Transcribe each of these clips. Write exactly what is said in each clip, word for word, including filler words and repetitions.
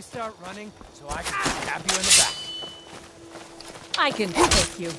you start running so I can stab you in the back. I can take you.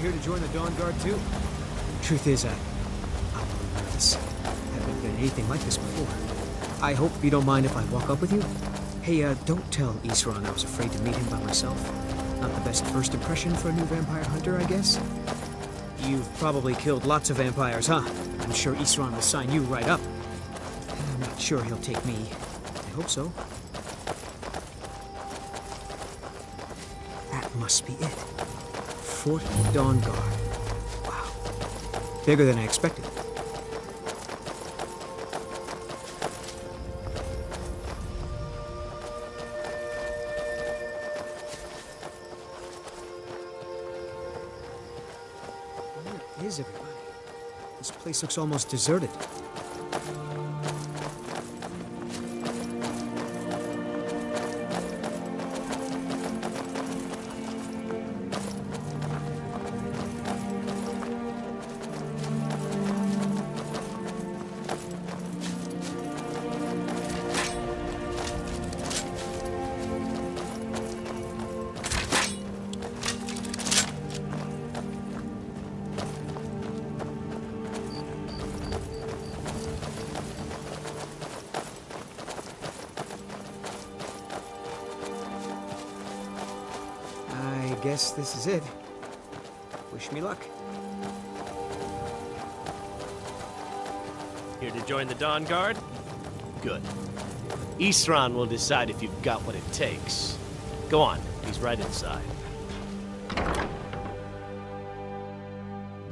Here to join the Dawnguard too? Truth is, I, I'm really nervous. I haven't been anything like this before. I hope you don't mind if I walk up with you? Hey, uh, don't tell Isran I was afraid to meet him by myself. Not the best first impression for a new vampire hunter, I guess? You've probably killed lots of vampires, huh? I'm sure Isran will sign you right up. I'm not sure he'll take me. I hope so. That must be it. Fort Dawnguard. Wow. Bigger than I expected. Where is everybody? This place looks almost deserted. guess this is it. Wish me luck. Here to join the Dawnguard? Good. Isran will decide if you've got what it takes. Go on, he's right inside.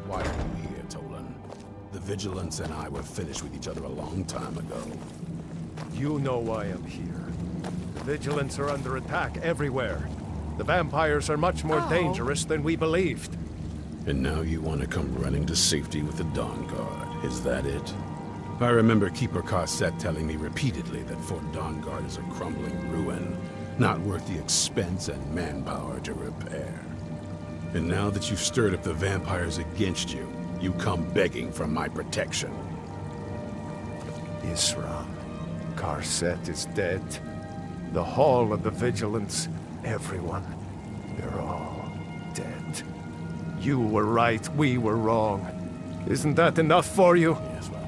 Why are you here, Tolan? The Vigilance and I were finished with each other a long time ago. You know why I'm here. The Vigilance are under attack everywhere. The vampires are much more oh. dangerous than we believed. And now you want to come running to safety with the Dawnguard, is that it? I remember Keeper Carset telling me repeatedly that Fort Dawnguard is a crumbling ruin, not worth the expense and manpower to repair. And now that you've stirred up the vampires against you, you come begging for my protection. Isran, Carset is dead. The Hall of the Vigilance, everyone, they're all dead. You were right, we were wrong. Isn't that enough for you? Yes, well.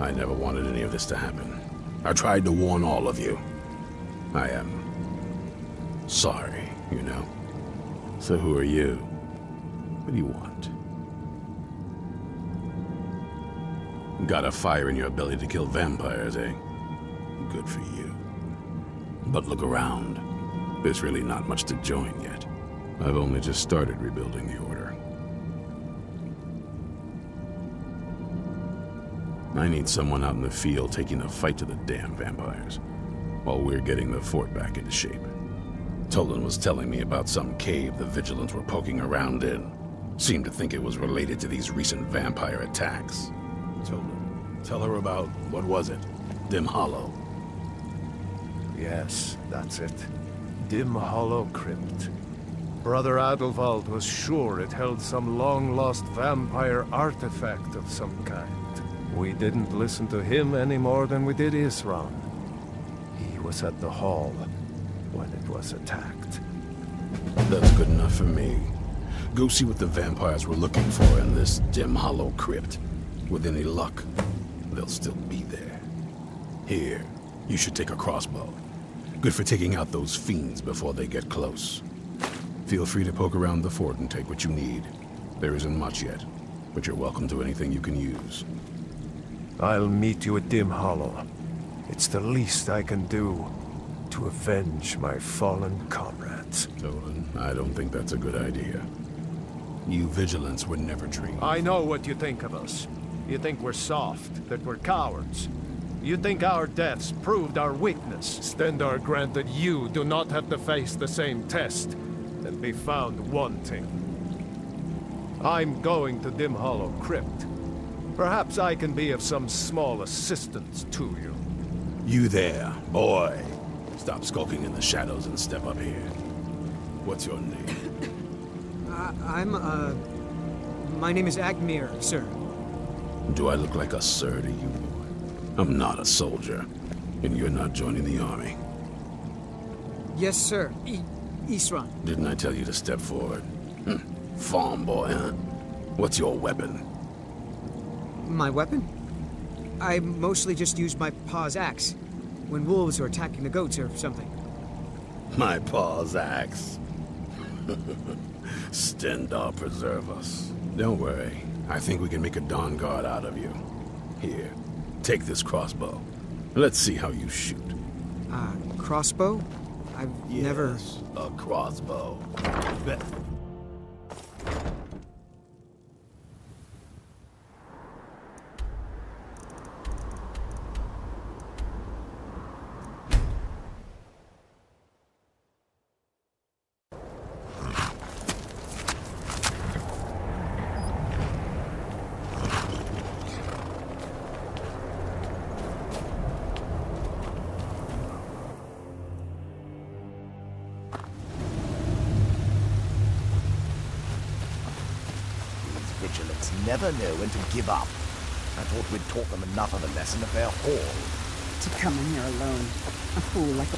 I never wanted any of this to happen. I tried to warn all of you. I am sorry, you know. So who are you? What do you want? Got a fire in your belly to kill vampires, eh? Good for you. But look around. There's really not much to join yet. I've only just started rebuilding the Order. I need someone out in the field taking the fight to the damn vampires, while we're getting the fort back into shape. Tolan was telling me about some cave the Vigilants were poking around in. Seemed to think it was related to these recent vampire attacks. Tolan, tell her about, what was it? Dimhollow. Yes, that's it. Dimhollow Crypt. Brother Adelwald was sure it held some long-lost vampire artifact of some kind. We didn't listen to him any more than we did Isran. He was at the hall when it was attacked. That's good enough for me. Go see what the vampires were looking for in this Dimhollow Crypt. With any luck, they'll still be there. Here, you should take a crossbow. Good for taking out those fiends before they get close. Feel free to poke around the fort and take what you need. There isn't much yet, but you're welcome to anything you can use. I'll meet you at Dimhollow. It's the least I can do to avenge my fallen comrades. Tolan, I don't think that's a good idea. You Vigilants would never dream. I know what you think of us. You think we're soft, that we're cowards. You think our deaths proved our weakness. Stendarr granted you do not have to face the same test and be found wanting. I'm going to Dimhollow Crypt. Perhaps I can be of some small assistance to you. You there, boy. Stop skulking in the shadows and step up here. What's your name? uh, I'm, uh... My name is Agmir, sir. Do I look like a sir to you, boy? I'm not a soldier, and you're not joining the army. Yes, sir. I Isran. Didn't I tell you to step forward? Hm. Farm boy, huh? What's your weapon? My weapon? I mostly just use my pa's axe when wolves are attacking the goats or something. My pa's axe. Stendarr preserve us. Don't worry. I think we can make a Dawnguard out of you. Here, take this crossbow. Let's see how you shoot. Uh, crossbow? I've yes, never... a crossbow. Bet. Never know when to give up. I thought we'd taught them enough of a lesson at their hall. To come in here alone, a fool like a...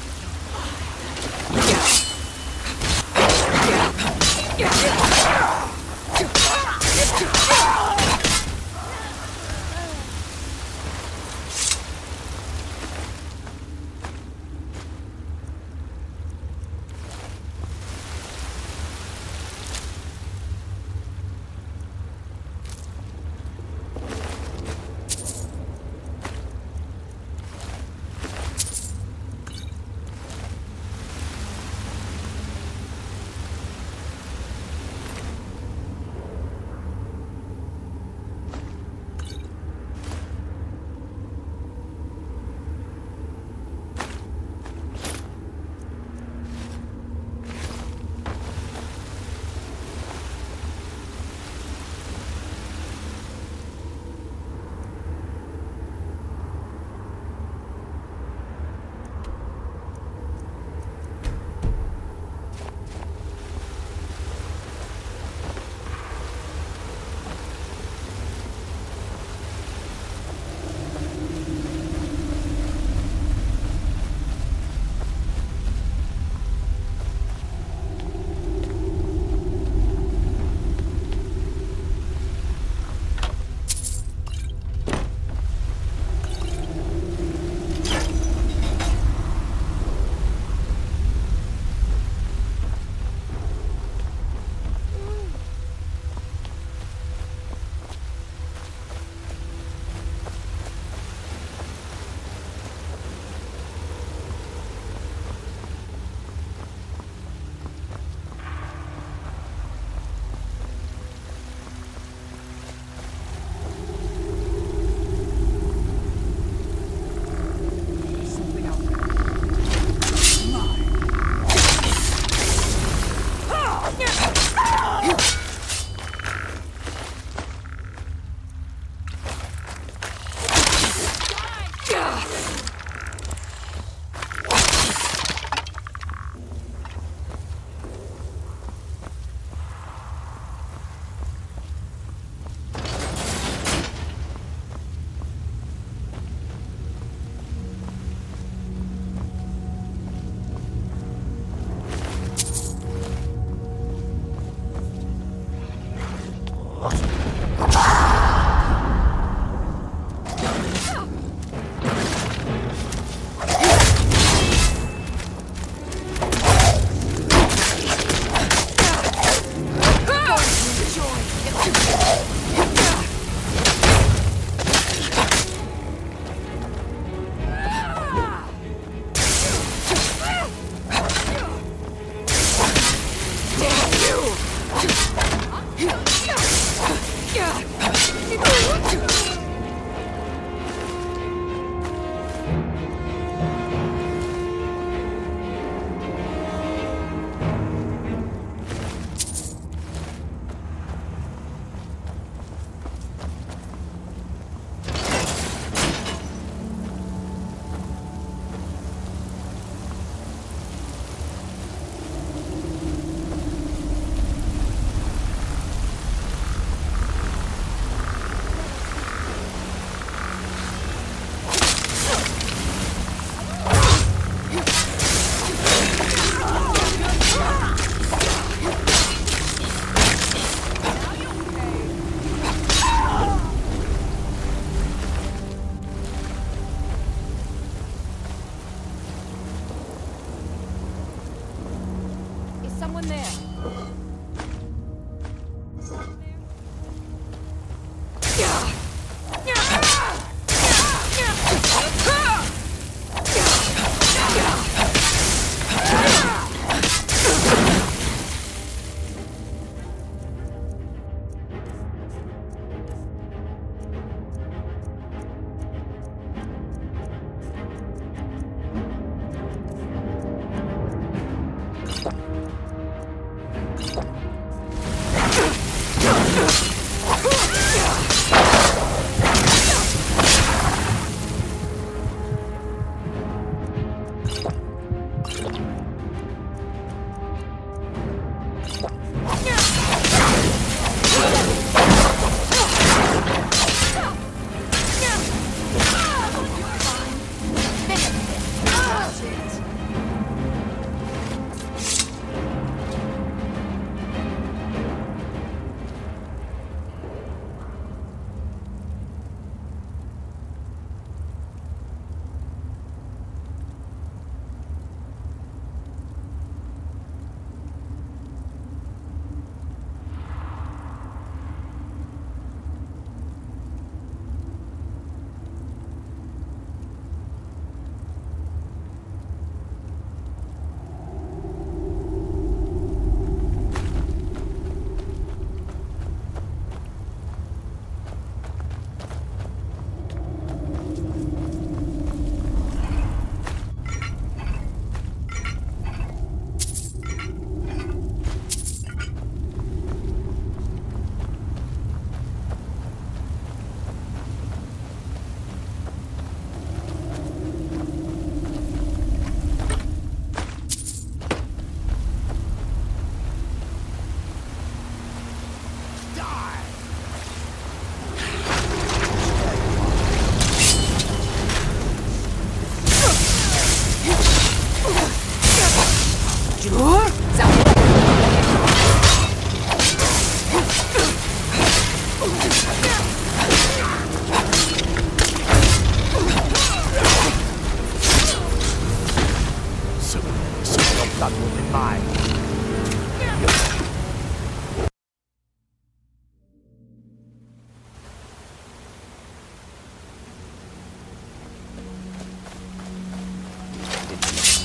someone there.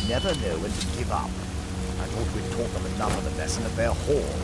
Never know when to give up. I thought we'd taught them enough of the lesson at their hall.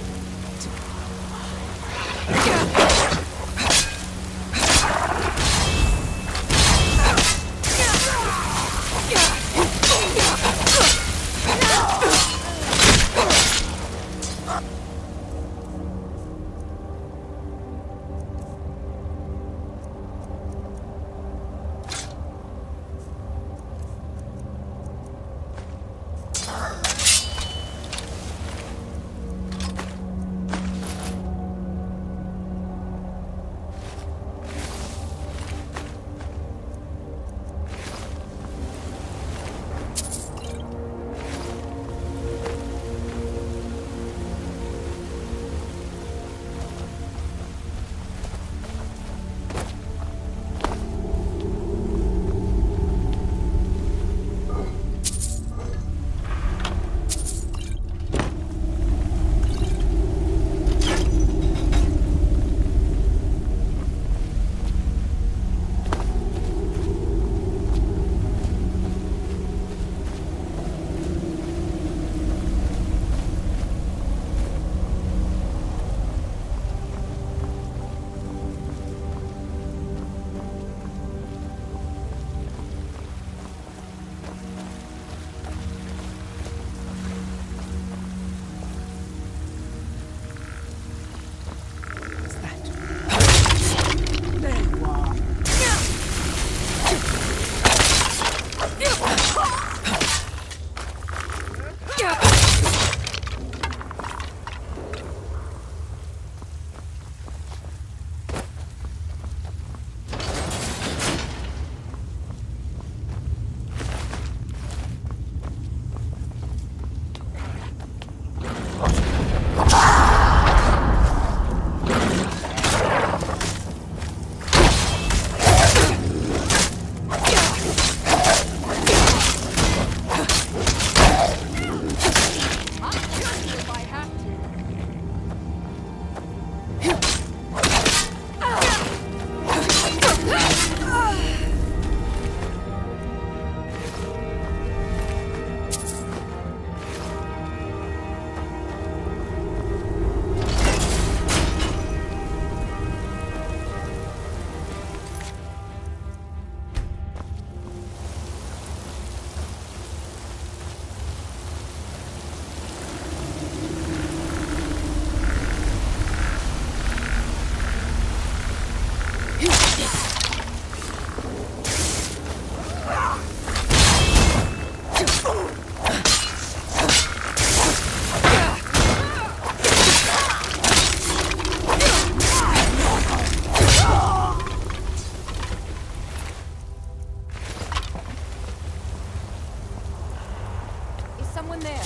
someone there.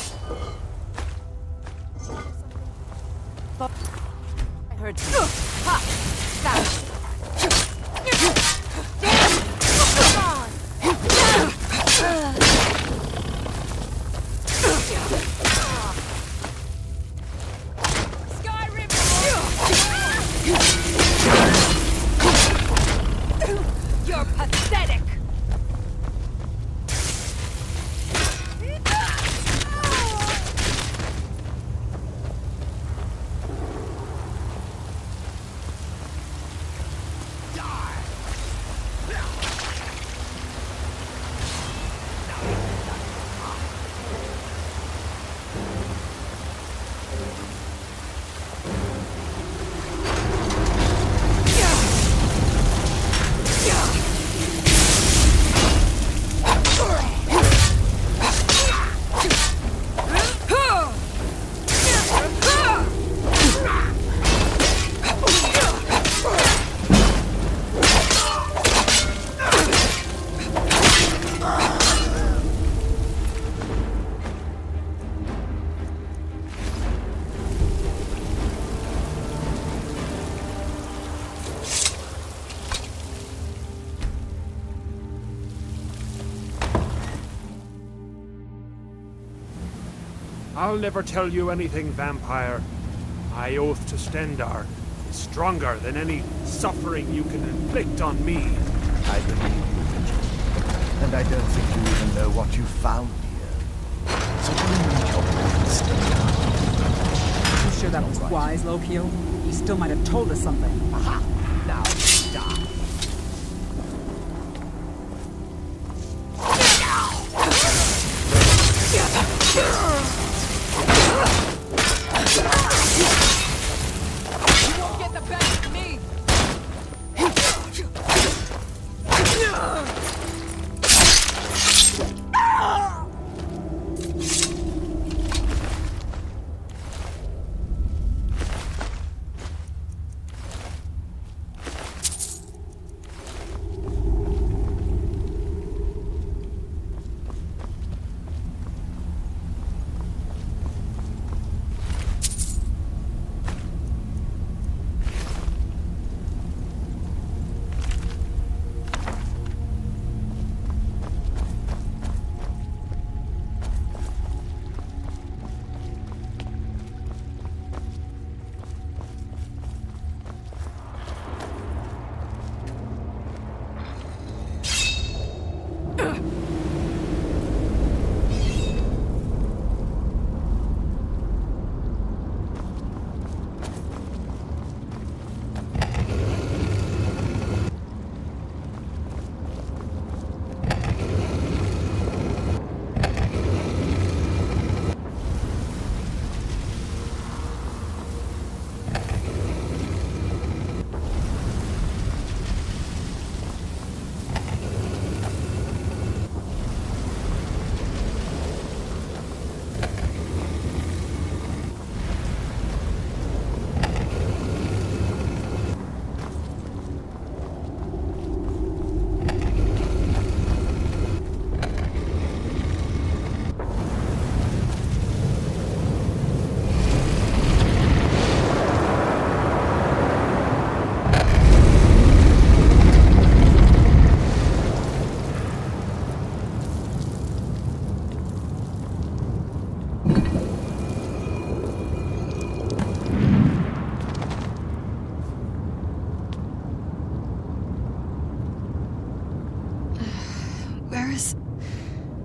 I heard something. Ha! Stop! Damn! I'll never tell you anything, vampire. My oath to Stendarr is stronger than any suffering you can inflict on me. I believe you, Richard. And I don't think you even know what you found here. So you need your own Stendarr. You sure that was wise, Lokio? You still might have told us something. Aha! Now die.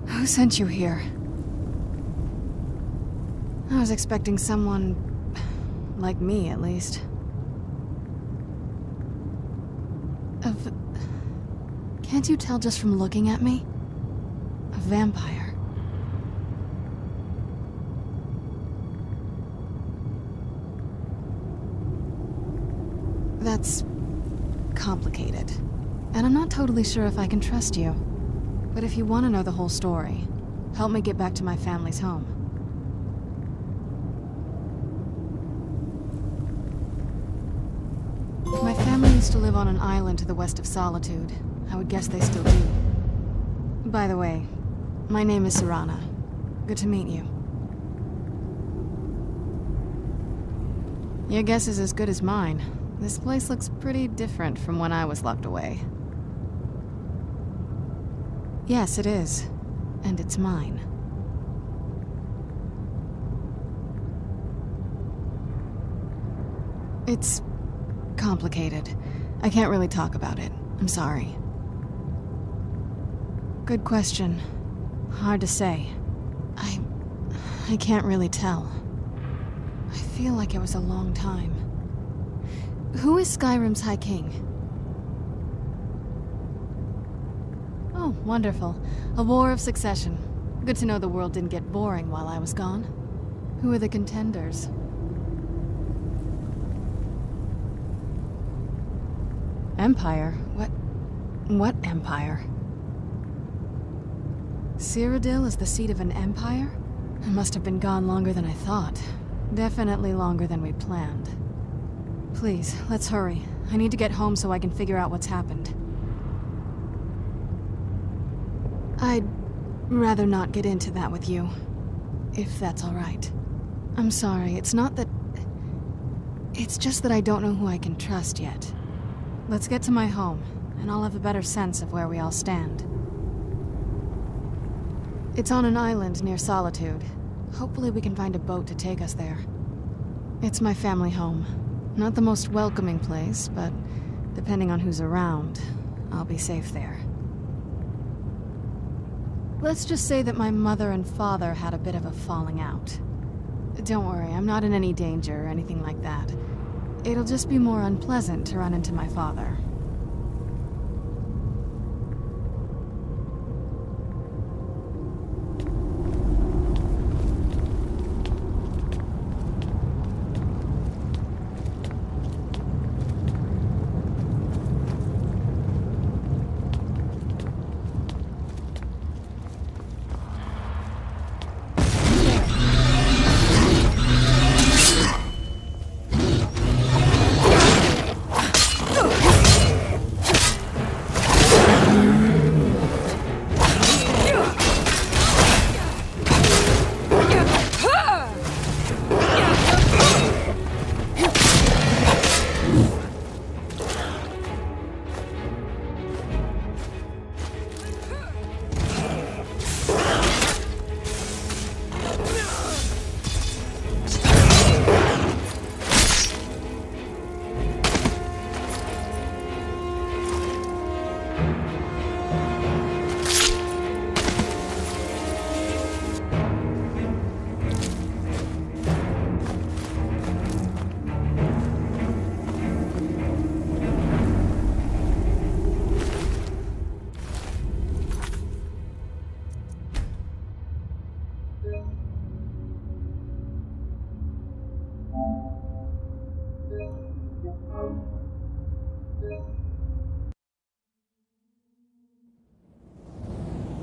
Who sent you here? I was expecting someone... like me, at least. Of... Can't you tell just from looking at me? A vampire. That's... complicated. And I'm not totally sure if I can trust you. But if you want to know the whole story, help me get back to my family's home. My family used to live on an island to the west of Solitude. I would guess they still do. By the way, my name is Serana, Good to meet you. Your guess is as good as mine. This place looks pretty different from when I was locked away. Yes, it is. And it's mine. It's complicated. I can't really talk about it. I'm sorry. Good question. Hard to say. I... I can't really tell. I feel like it was a long time. Who is Skyrim's High King? Oh, wonderful. A war of succession. Good to know the world didn't get boring while I was gone. Who are the contenders? Empire? What... what empire? Cyrodiil is the seat of an empire? It must have been gone longer than I thought. Definitely longer than we planned. Please, let's hurry. I need to get home so I can figure out what's happened. I'd rather not get into that with you, if that's all right. I'm sorry, it's not that... It's just that I don't know who I can trust yet. Let's get to my home, and I'll have a better sense of where we all stand. It's on an island near Solitude. Hopefully we can find a boat to take us there. It's my family home. Not the most welcoming place, but depending on who's around, I'll be safe there. Let's just say that my mother and father had a bit of a falling out. Don't worry, I'm not in any danger or anything like that. It'll just be more unpleasant to run into my father.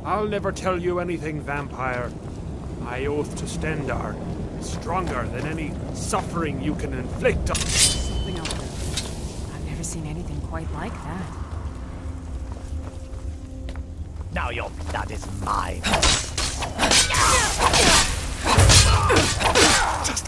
I'll never tell you anything, vampire. My oath to Stendarr is stronger than any suffering you can inflict on... Something else. I've never seen anything quite like that. Now your blood is mine. Just...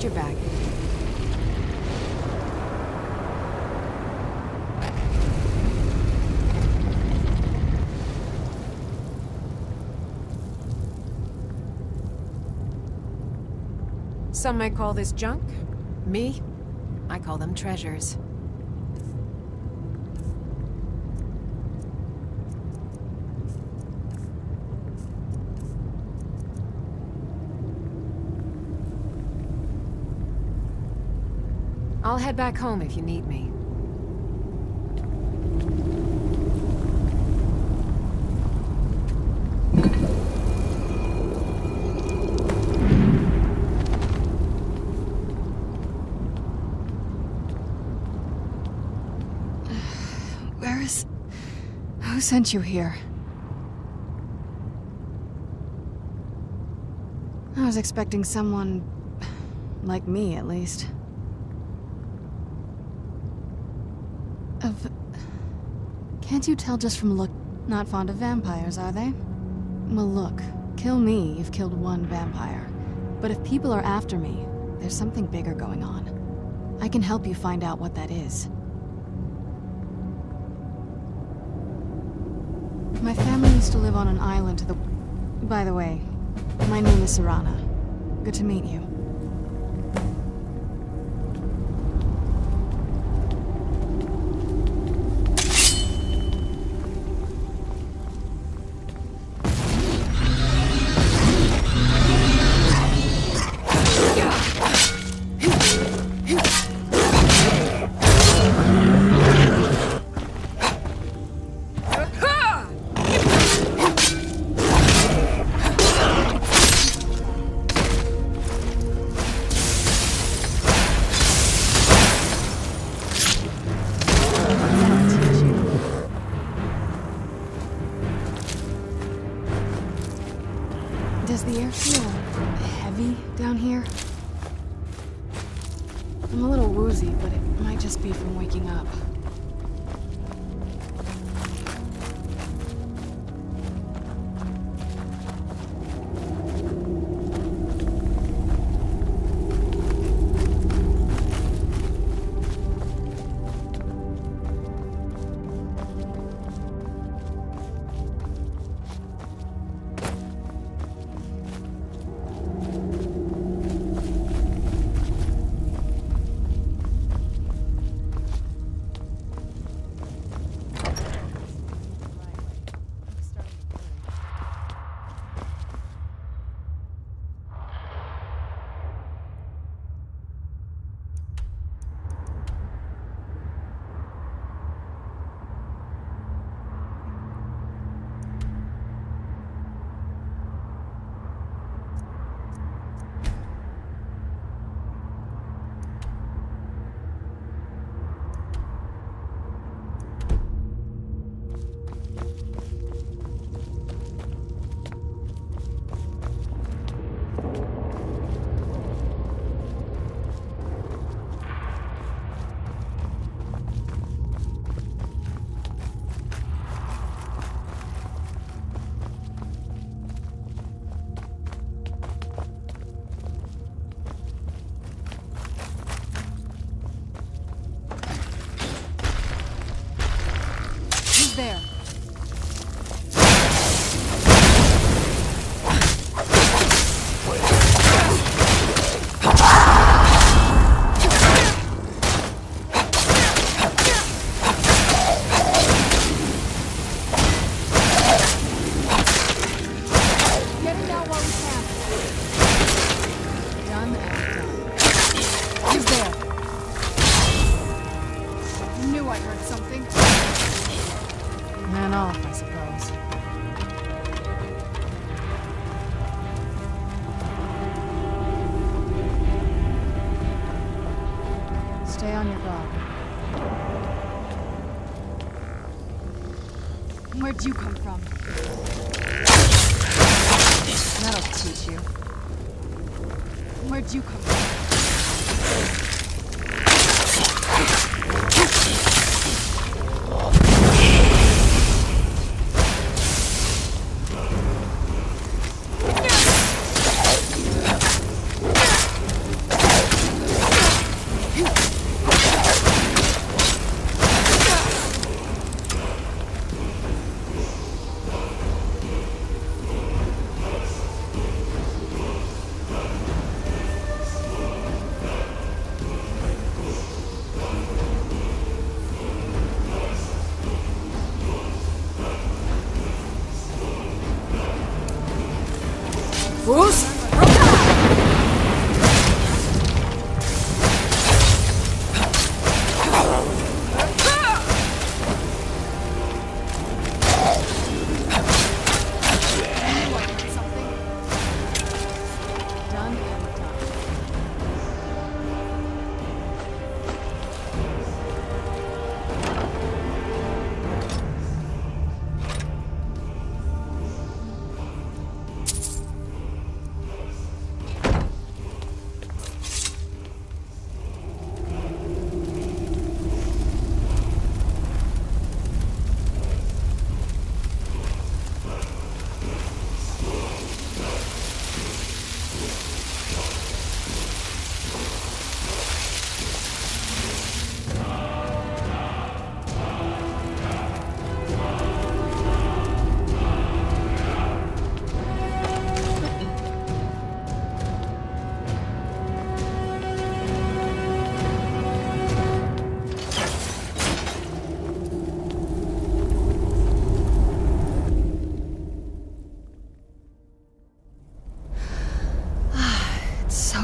Your bag. Some might call this junk. Me? I call them treasures. I'll head back home if you need me. Where is... Who sent you here? I was expecting someone... like me, at least. Of... Can't you tell just from look... Not fond of vampires, are they? Well, look. Kill me, you've killed one vampire. But if people are after me, there's something bigger going on. I can help you find out what that is. My family used to live on an island to the... By the way, my name is Serana. Good to meet you. Where'd you come from? That'll teach you. Where'd you come from?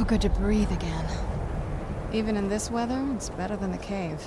good to breathe again. Even in this weather, it's better than the cave.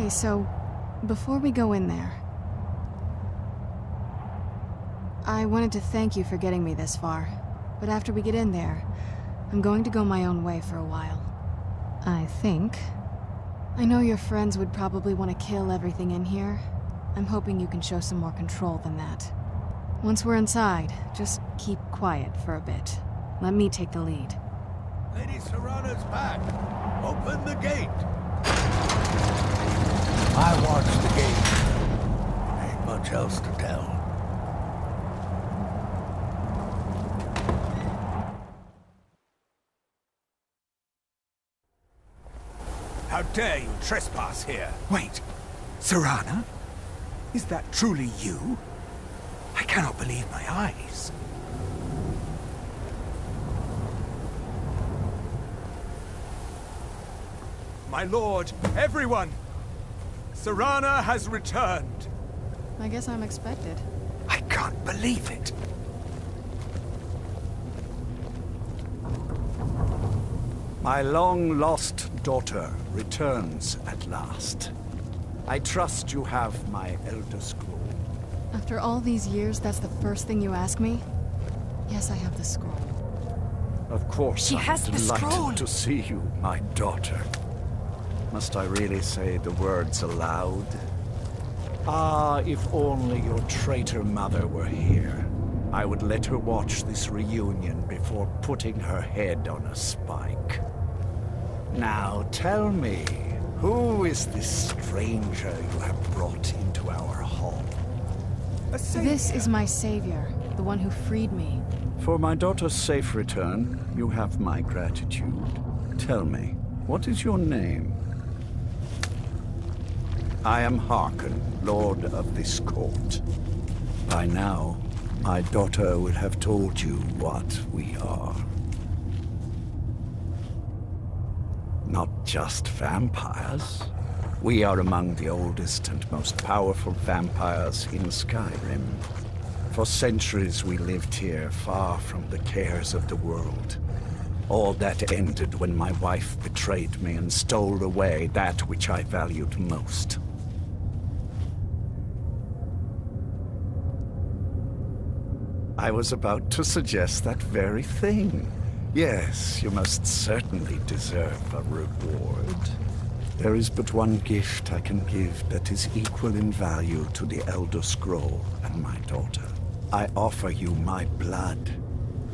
Okay, so, before we go in there, I wanted to thank you for getting me this far, but after we get in there, I'm going to go my own way for a while. I think. I know your friends would probably want to kill everything in here. I'm hoping you can show some more control than that. Once we're inside, just keep quiet for a bit. Let me take the lead. Lady Serana's back! Open the gate! I watched the gate. Ain't much else to tell. How dare you trespass here? Wait, Serana? Is that truly you? I cannot believe my eyes. My lord, everyone! Serana has returned. I guess I'm expected. I can't believe it. My long-lost daughter returns at last. I trust you have my Elder Scroll. After all these years, that's the first thing you ask me? Yes, I have the scroll. Of course, she has the scroll. I'm delighted to see you, my daughter. Must I really say the words aloud? Ah, if only your traitor mother were here. I would let her watch this reunion before putting her head on a spike. Now tell me, who is this stranger you have brought into our hall? This is my savior, the one who freed me. For my daughter's safe return, you have my gratitude. Tell me, what is your name? I am Harkon, lord of this court. By now, my daughter would have told you what we are. Not just vampires. We are among the oldest and most powerful vampires in Skyrim. For centuries we lived here, far from the cares of the world. All that ended when my wife betrayed me and stole away that which I valued most. I was about to suggest that very thing. Yes, you most certainly deserve a reward. There is but one gift I can give that is equal in value to the Elder Scroll and my daughter. I offer you my blood.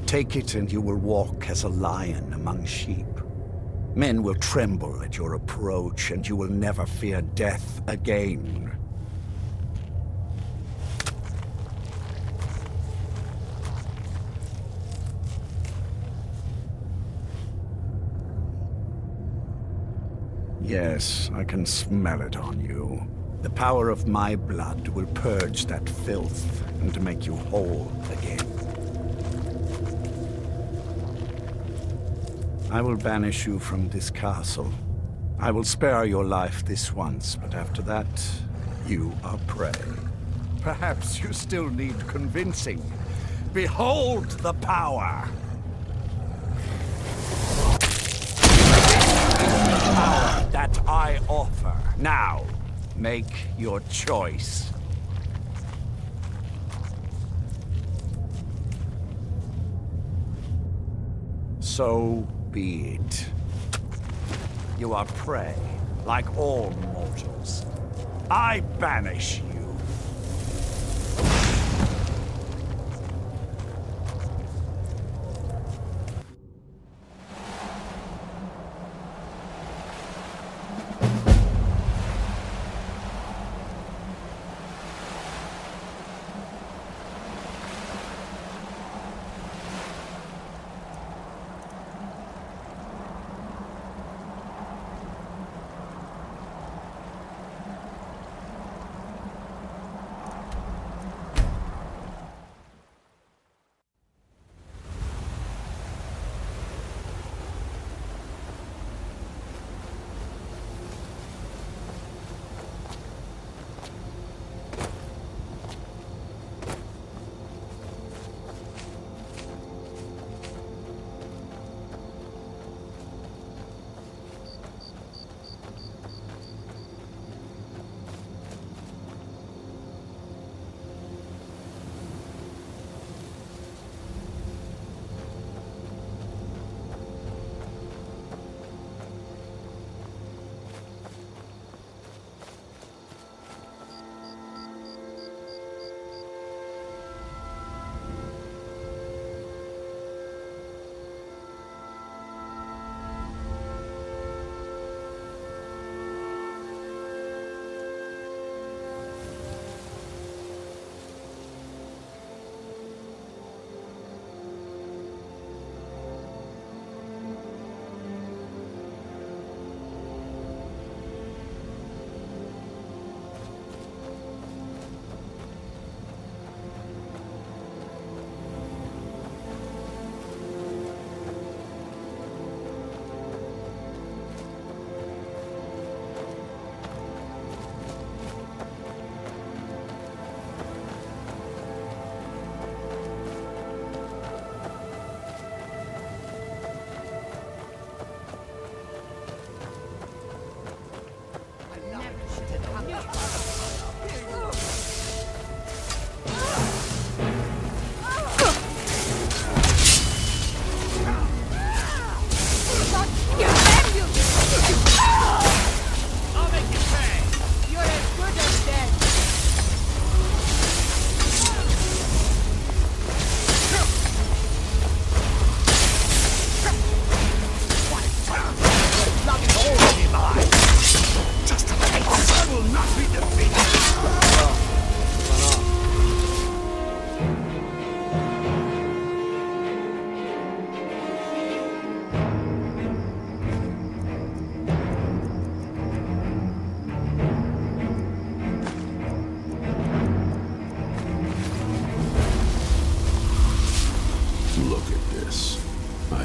Take it and you will walk as a lion among sheep. Men will tremble at your approach and you will never fear death again. Yes, I can smell it on you. The power of my blood will purge that filth and make you whole again. I will banish you from this castle. I will spare your life this once, but after that, you are prey. Perhaps you still need convincing. Behold the power! Power that I offer. Now, make your choice. So be it. You are prey, like all mortals. I banish you.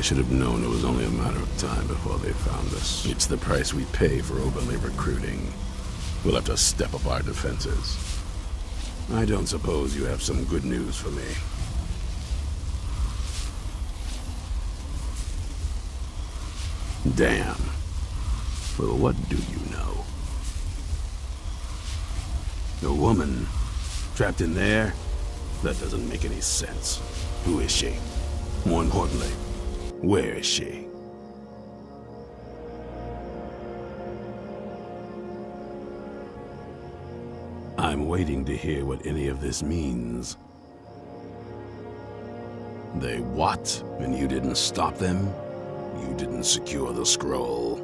should have known it was only a matter of time before they found us. It's the price we pay for openly recruiting. We'll have to step up our defenses. I don't suppose you have some good news for me. Damn. Well, what do you know? A woman trapped in there? That doesn't make any sense. Who is she? More importantly, where is she? I'm waiting to hear what any of this means. They what? And you didn't stop them? You didn't secure the scroll?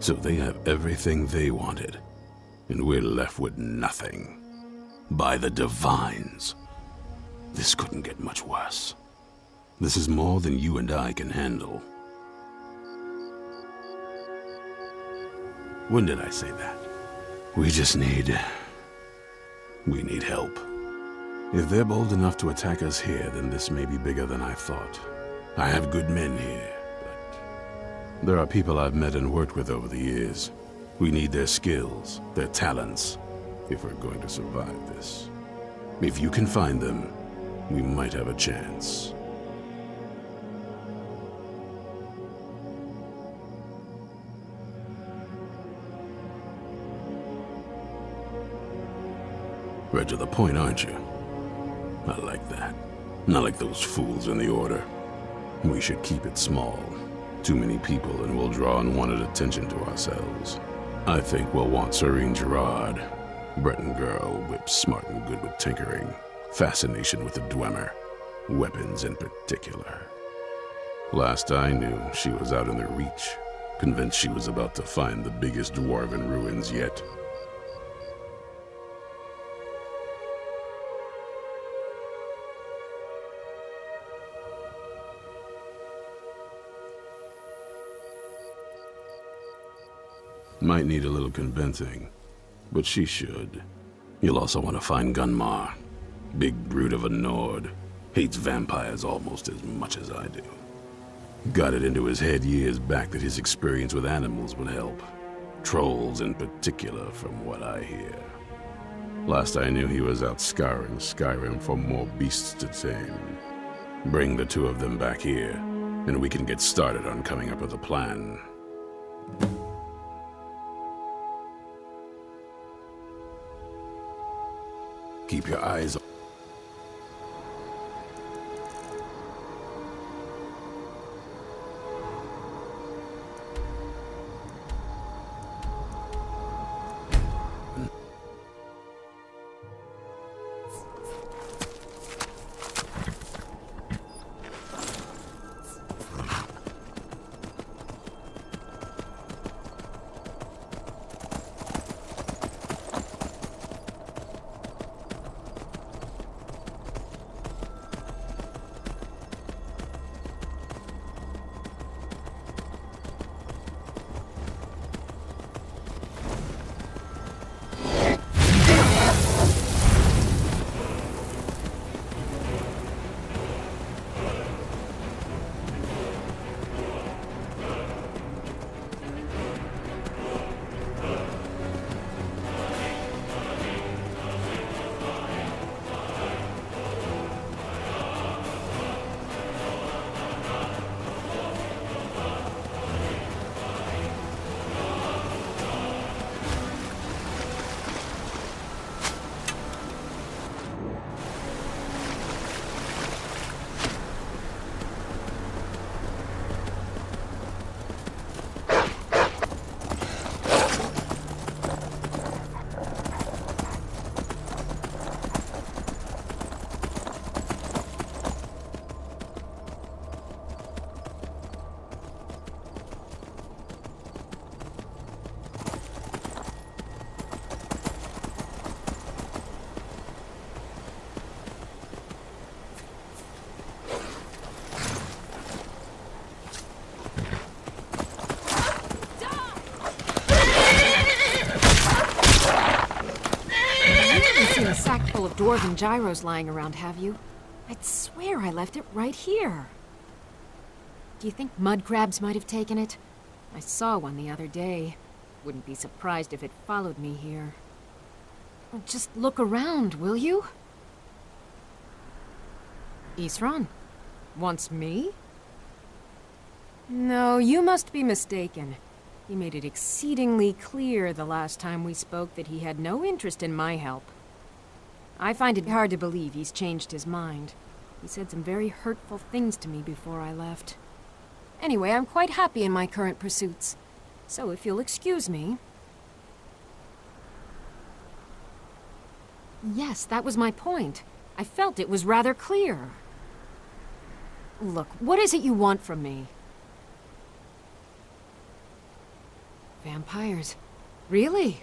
So they have everything they wanted, and we're left with nothing. By the Divines. This couldn't get much worse. This is more than you and I can handle. When did I say that? We just need... we need help. If they're bold enough to attack us here, then this may be bigger than I thought. I have good men here, but... there are people I've met and worked with over the years. We need their skills, their talents, if we're going to survive this. If you can find them, we might have a chance. Right to the point, aren't you? I like that. Not like those fools in the Order. We should keep it small. Too many people and we'll draw unwanted attention to ourselves. I think we'll want Sorine Gerard. Breton girl, whip smart and good with tinkering. Fascination with the Dwemer. Weapons in particular. Last I knew, she was out in the Reach. Convinced she was about to find the biggest dwarven ruins yet. Might need a little convincing, but she should. You'll also want to find Gunmar. Big brute of a Nord. Hates vampires almost as much as I do. Got it into his head years back that his experience with animals would help. Trolls in particular, from what I hear. Last I knew, he was out scouring Skyrim for more beasts to tame. Bring the two of them back here, and we can get started on coming up with a plan. Keep your eyes on. dwarven gyros lying around, have you? I'd swear I left it right here. Do you think mud crabs might have taken it? I saw one the other day. Wouldn't be surprised if it followed me here. Just look around, will you? Isran? Wants me? No, you must be mistaken. He made it exceedingly clear the last time we spoke that he had no interest in my help. I find it hard to believe he's changed his mind. He said some very hurtful things to me before I left. Anyway, I'm quite happy in my current pursuits. So if you'll excuse me... Yes, that was my point. I felt it was rather clear. Look, what is it you want from me? Vampires. Really?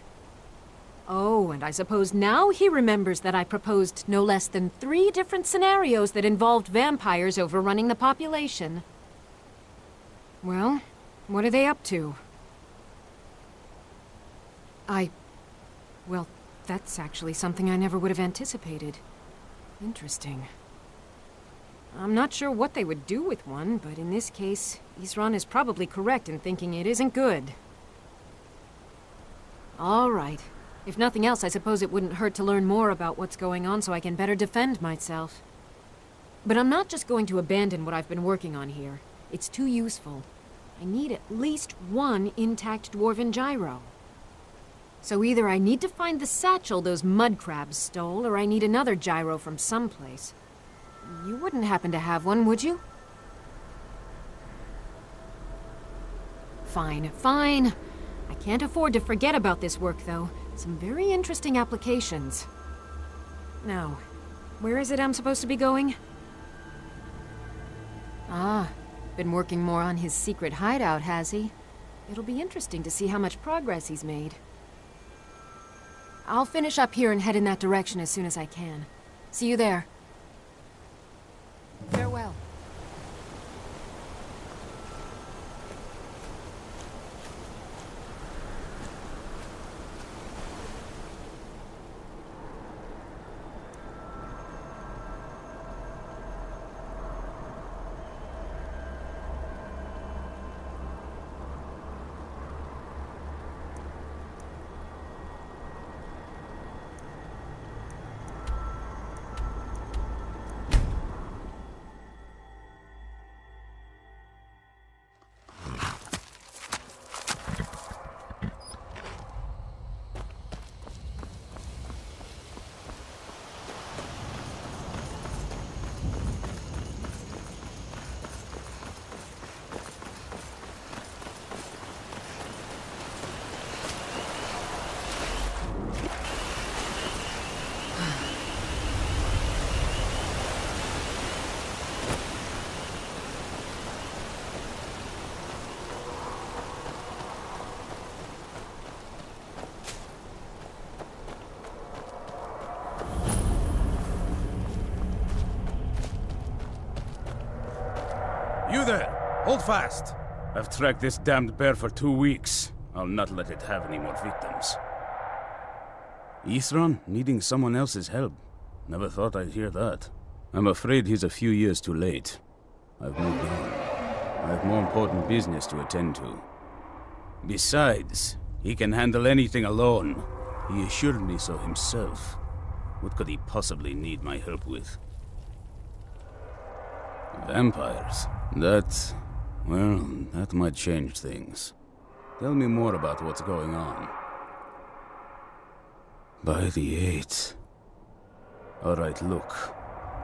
Oh, and I suppose now he remembers that I proposed no less than three different scenarios that involved vampires overrunning the population. Well, what are they up to? I... well... that's actually something I never would have anticipated. Interesting. I'm not sure what they would do with one, but in this case, Isran is probably correct in thinking it isn't good. All right. If nothing else, I suppose it wouldn't hurt to learn more about what's going on so I can better defend myself. But I'm not just going to abandon what I've been working on here. It's too useful. I need at least one intact dwarven gyro. So either I need to find the satchel those mud crabs stole, or I need another gyro from someplace. You wouldn't happen to have one, would you? Fine, fine. I can't afford to forget about this work, though. Some very interesting applications. Now, where is it I'm supposed to be going? Ah, been working more on his secret hideout, has he? It'll be interesting to see how much progress he's made. I'll finish up here and head in that direction as soon as I can. See you there. Farewell. Hold fast! I've tracked this damned bear for two weeks. I'll not let it have any more victims. Isran needing someone else's help. Never thought I'd hear that. I'm afraid he's a few years too late. I've moved on. I have more important business to attend to. Besides, he can handle anything alone. He assured me so himself. What could he possibly need my help with? Vampires. That's... well, that might change things. Tell me more about what's going on. By the eight. Alright, look.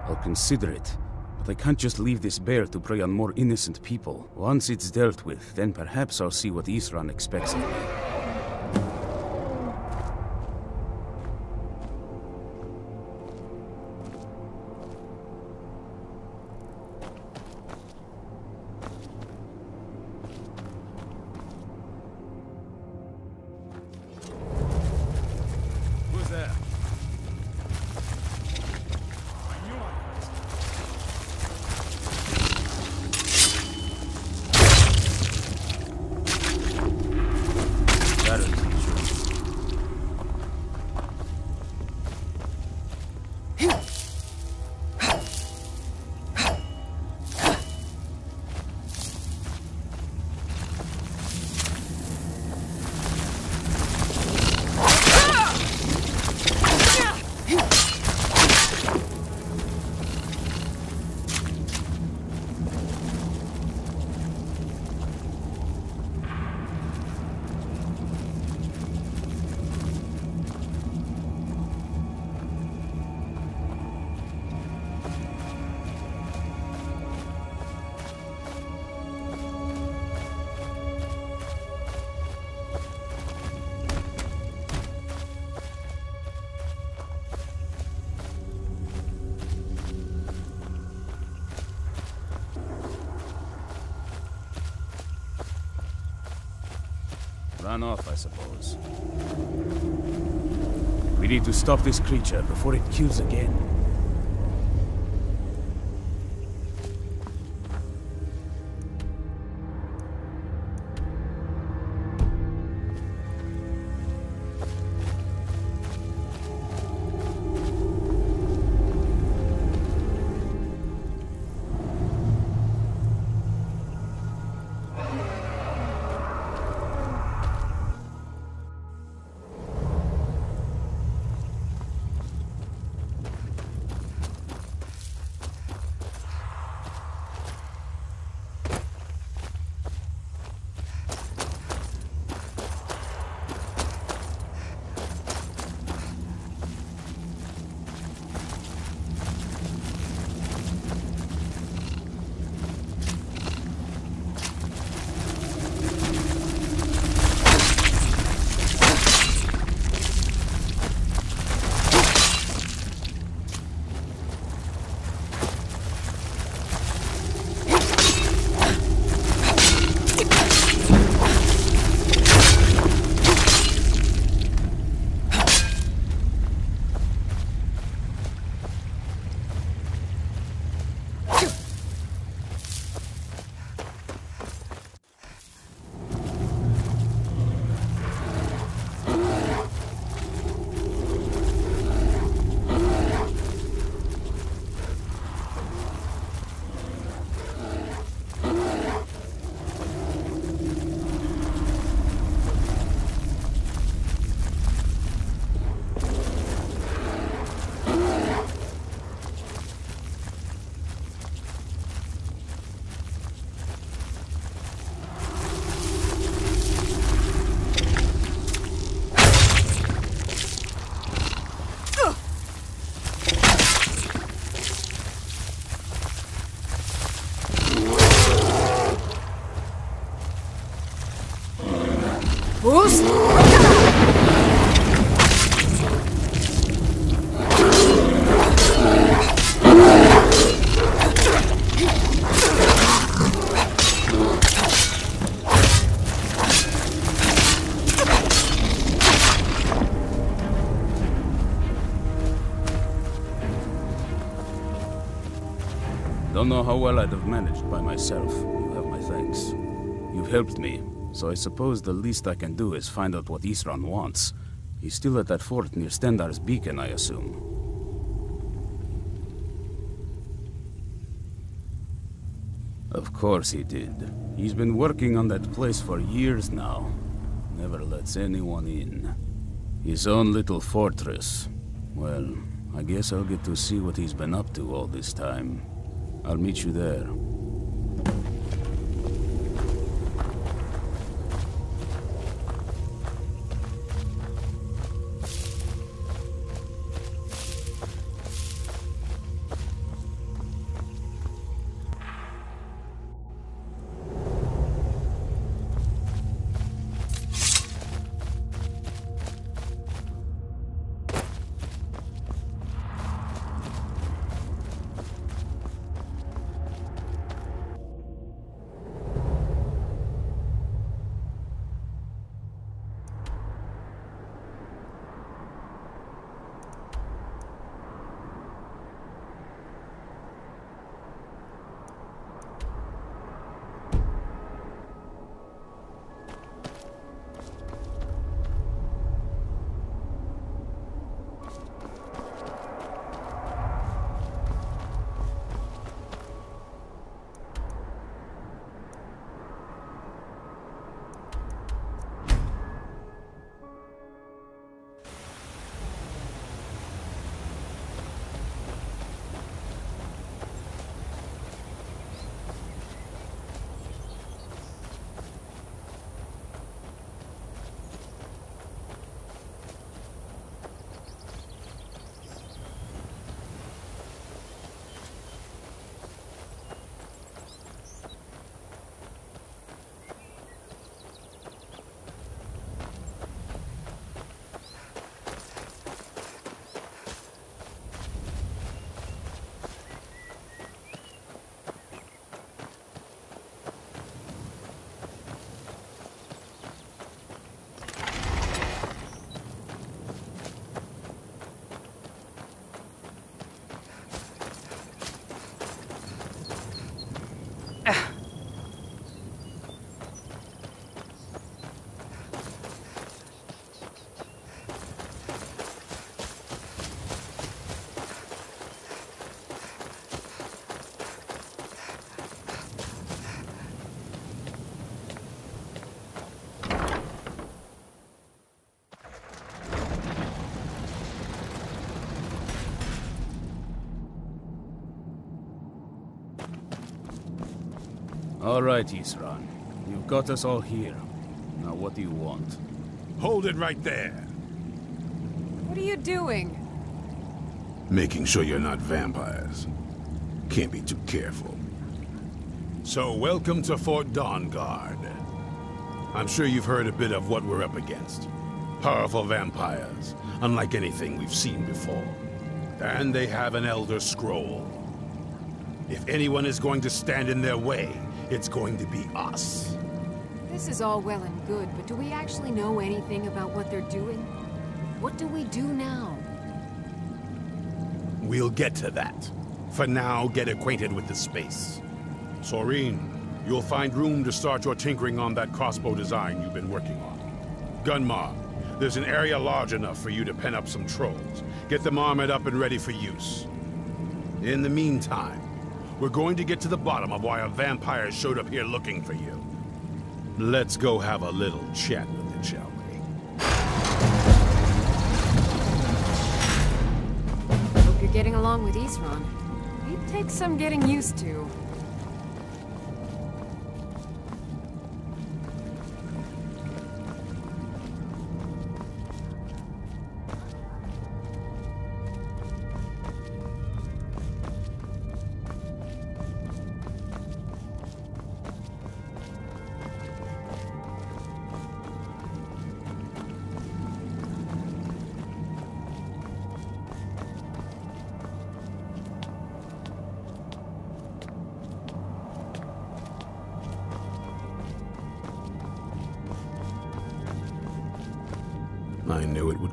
I'll consider it, but I can't just leave this bear to prey on more innocent people. Once it's dealt with, then perhaps I'll see what Isran expects of me. Run off, I suppose. We need to stop this creature before it kills again. I don't know how well I'd have managed by myself. You have my thanks. You've helped me, so I suppose the least I can do is find out what Isran wants. He's still at that fort near Stendar's Beacon, I assume. Of course he did. He's been working on that place for years now. Never lets anyone in. His own little fortress. Well, I guess I'll get to see what he's been up to all this time. I'll meet you there. All right, Isran. You've got us all here. Now what do you want? Hold it right there! What are you doing? Making sure you're not vampires. Can't be too careful. So, welcome to Fort Dawnguard. I'm sure you've heard a bit of what we're up against. Powerful vampires, unlike anything we've seen before. And they have an Elder Scroll. If anyone is going to stand in their way, it's going to be us. This is all well and good, but do we actually know anything about what they're doing? What do we do now? We'll get to that. For now, get acquainted with the space. Sorine, you'll find room to start your tinkering on that crossbow design you've been working on. Gunmar, there's an area large enough for you to pen up some trolls. Get them armored up and ready for use. In the meantime, we're going to get to the bottom of why a vampire showed up here looking for you. Let's go have a little chat with it, shall we? Hope you're getting along with Isran. It takes some getting used to.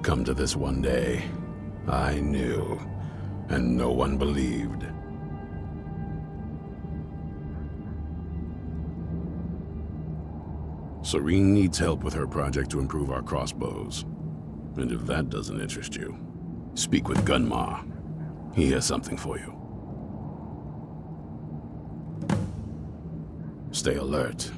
Come to this one day. I knew, and no one believed. Sorine needs help with her project to improve our crossbows. And if that doesn't interest you, speak with Gunmar. He has something for you. Stay alert.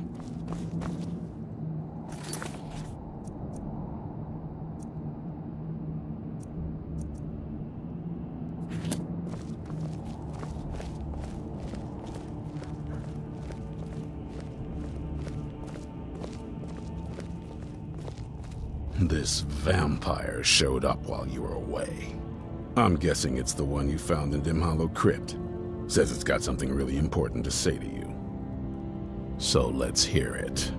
This vampire showed up while you were away. I'm guessing it's the one you found in Dimhollow Crypt. Says it's got something really important to say to you. So let's hear it.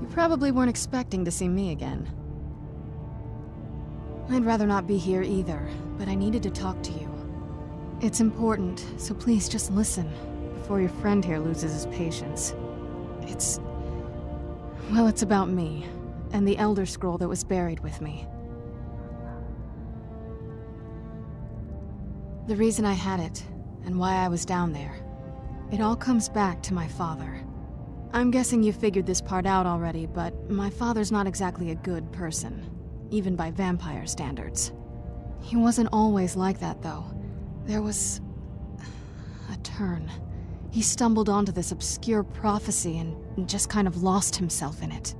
You probably weren't expecting to see me again. I'd rather not be here either, but I needed to talk to you. It's important, so please just listen before your friend here loses his patience. It's... well, it's about me, and the Elder Scroll that was buried with me. The reason I had it, and why I was down there, it all comes back to my father. I'm guessing you figured this part out already, but my father's not exactly a good person, even by vampire standards. He wasn't always like that, though. There was... a turn. He stumbled onto this obscure prophecy and just kind of lost himself in it.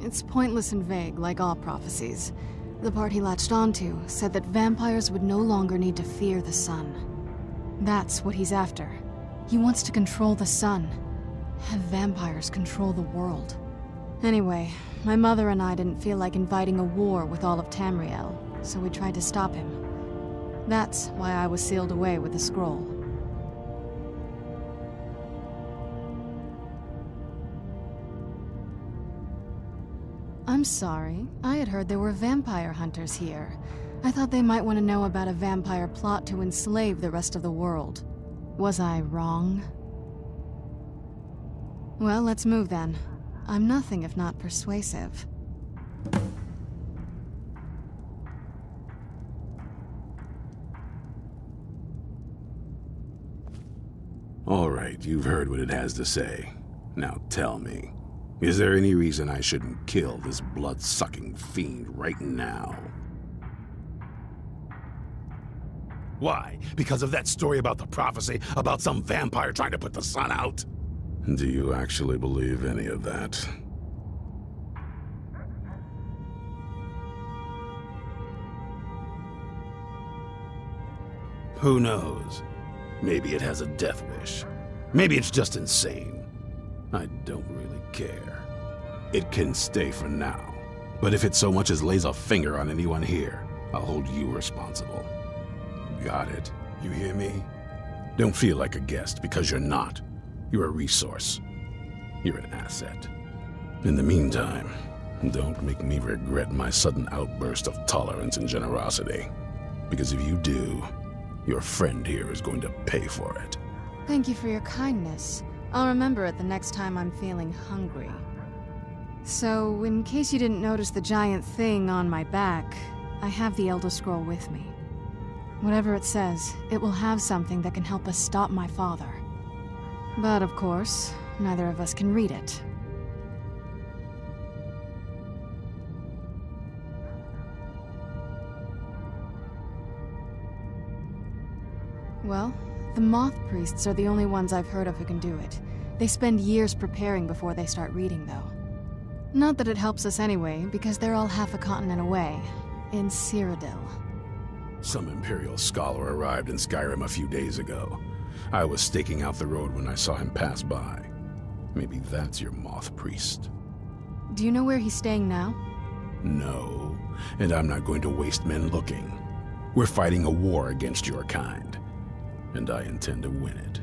It's pointless and vague, like all prophecies. The part he latched onto said that vampires would no longer need to fear the sun. That's what he's after. He wants to control the sun. Have vampires control the world. Anyway, my mother and I didn't feel like inviting a war with all of Tamriel, so we tried to stop him. That's why I was sealed away with the scroll. I'm sorry. I had heard there were vampire hunters here. I thought they might want to know about a vampire plot to enslave the rest of the world. Was I wrong? Well, let's move then. I'm nothing if not persuasive. All right, you've heard what it has to say. Now tell me, is there any reason I shouldn't kill this blood-sucking fiend right now? Why? Because of that story about the prophecy, about some vampire trying to put the sun out? Do you actually believe any of that? Who knows? Maybe it has a death wish. Maybe it's just insane. I don't really care. It can stay for now. But if it so much as lays a finger on anyone here, I'll hold you responsible. Got it. You hear me? Don't feel like a guest, because you're not. You're a resource. You're an asset. In the meantime, don't make me regret my sudden outburst of tolerance and generosity. Because if you do, your friend here is going to pay for it. Thank you for your kindness. I'll remember it the next time I'm feeling hungry. So, in case you didn't notice the giant thing on my back, I have the Elder Scroll with me. Whatever it says, it will have something that can help us stop my father. But of course, neither of us can read it. Well, the Moth Priests are the only ones I've heard of who can do it. They spend years preparing before they start reading, though. Not that it helps us anyway, because they're all half a continent away, in Cyrodiil. Some Imperial scholar arrived in Skyrim a few days ago. I was staking out the road when I saw him pass by. Maybe that's your Moth Priest. Do you know where he's staying now? No, and I'm not going to waste men looking. We're fighting a war against your kind, and I intend to win it.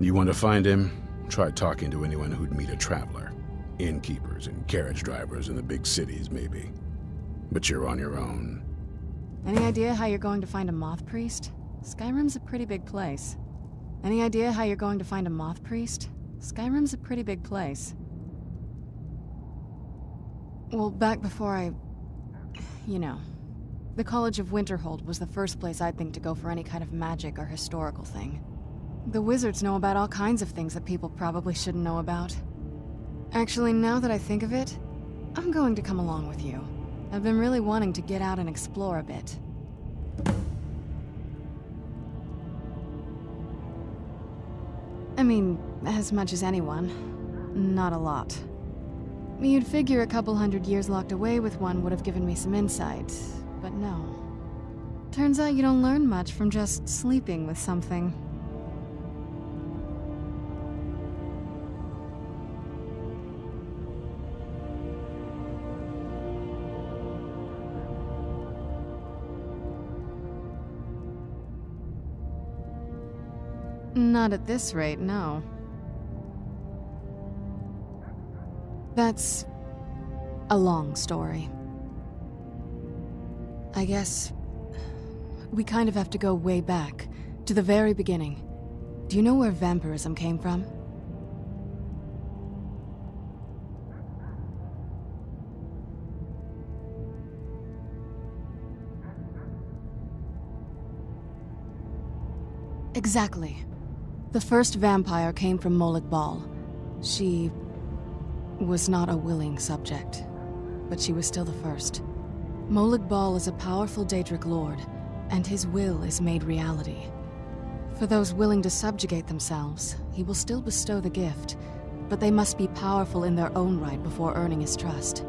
You want to find him? Try talking to anyone who'd meet a traveler. Innkeepers and carriage drivers in the big cities, maybe. But you're on your own. Any idea how you're going to find a Moth Priest? Skyrim's a pretty big place. Any idea how you're going to find a Moth Priest? Skyrim's a pretty big place. Well, back before I... You know. The College of Winterhold was the first place I'd think to go for any kind of magic or historical thing. The wizards know about all kinds of things that people probably shouldn't know about. Actually, now that I think of it, I'm going to come along with you. I've been really wanting to get out and explore a bit. I mean, as much as anyone. Not a lot. You'd figure a couple hundred years locked away with one would have given me some insight, but no. Turns out you don't learn much from just sleeping with something. Not at this rate, no. That's a long story. I guess we kind of have to go way back, to the very beginning. Do you know where vampirism came from? Exactly. The first vampire came from Molag Bal. She was not a willing subject, but she was still the first. Molag Bal is a powerful Daedric lord, and his will is made reality. For those willing to subjugate themselves, he will still bestow the gift, but they must be powerful in their own right before earning his trust.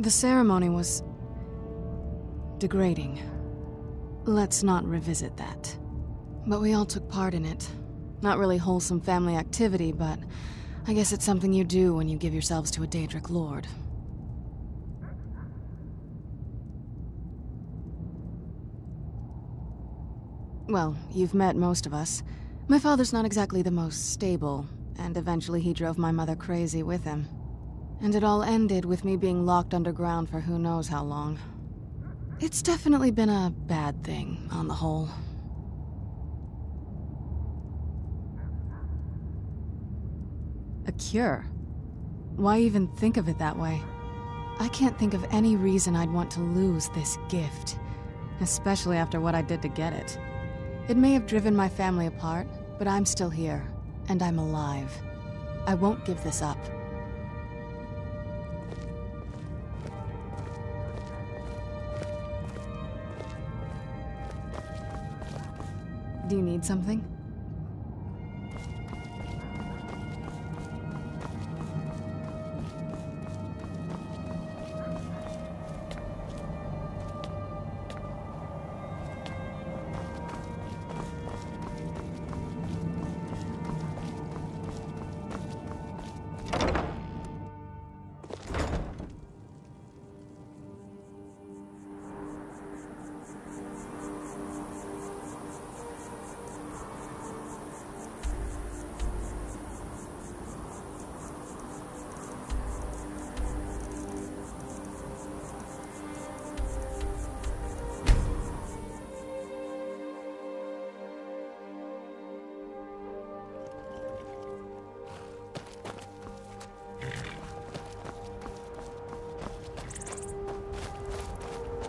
The ceremony was degrading. Let's not revisit that. But we all took part in it. Not really wholesome family activity, but I guess it's something you do when you give yourselves to a Daedric lord. Well, you've met most of us. My father's not exactly the most stable, and eventually he drove my mother crazy with him. And it all ended with me being locked underground for who knows how long. It's definitely been a bad thing, on the whole. A cure? Why even think of it that way? I can't think of any reason I'd want to lose this gift, especially after what I did to get it. It may have driven my family apart, but I'm still here, and I'm alive. I won't give this up. Do you need something?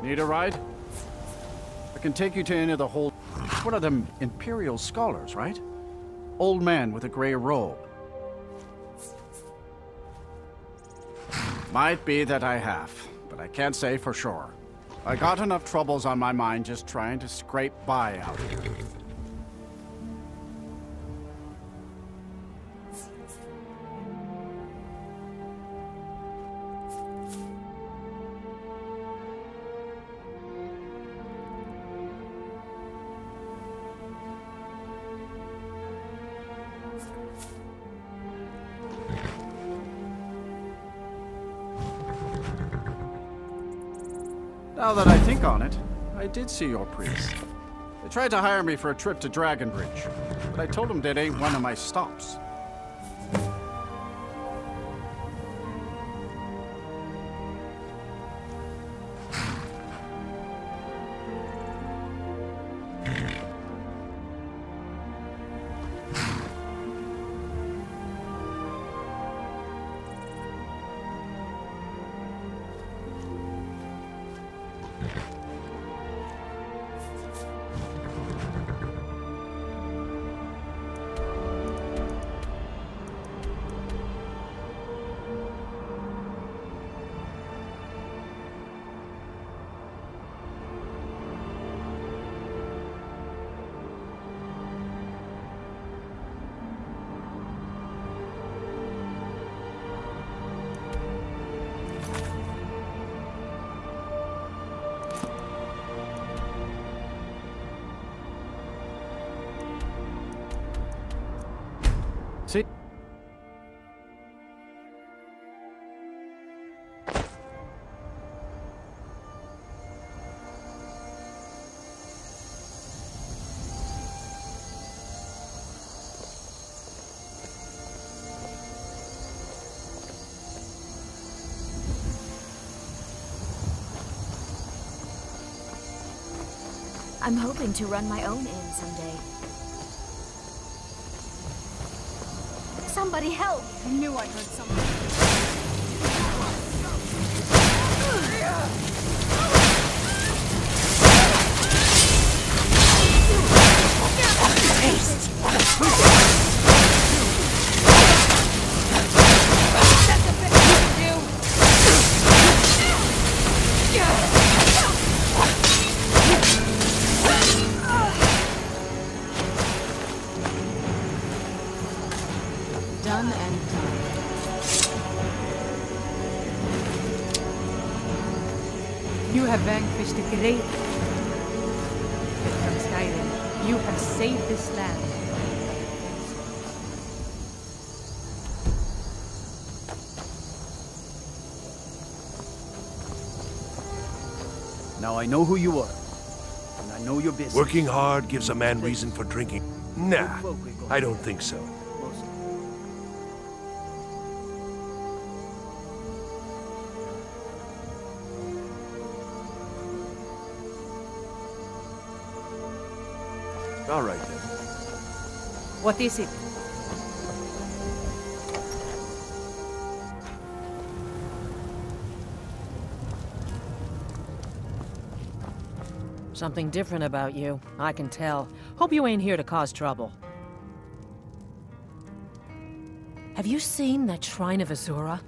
Need a ride? I can take you to any of the whole... One of them Imperial scholars, right? Old man with a gray robe. Might be that I have, but I can't say for sure. I got enough troubles on my mind just trying to scrape by out here. Now that I think on it, I did see your priest. They tried to hire me for a trip to Dragonbridge, but I told them that ain't one of my stops. I'm hoping to run my own inn someday. Somebody help! I knew I heard something. Great from Skyrim. You have saved this land. Now I know who you are, and I know your business. Working hard gives a man reason for drinking. Nah, I don't think so. All right, then. What is it? Something different about you, I can tell. Hope you ain't here to cause trouble. Have you seen that shrine of Azura?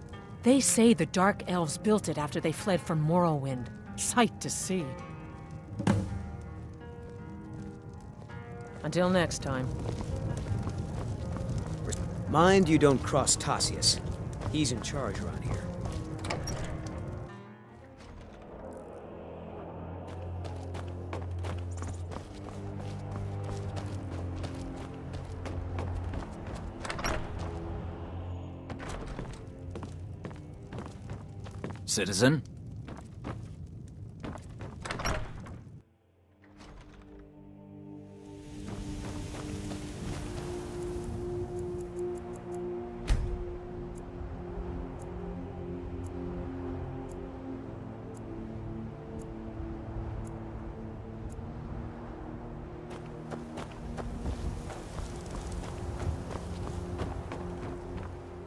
They say the Dark Elves built it after they fled from Morrowind. Sight to see. Until next time. Mind you don't cross Tasius. He's in charge around here. Citizen?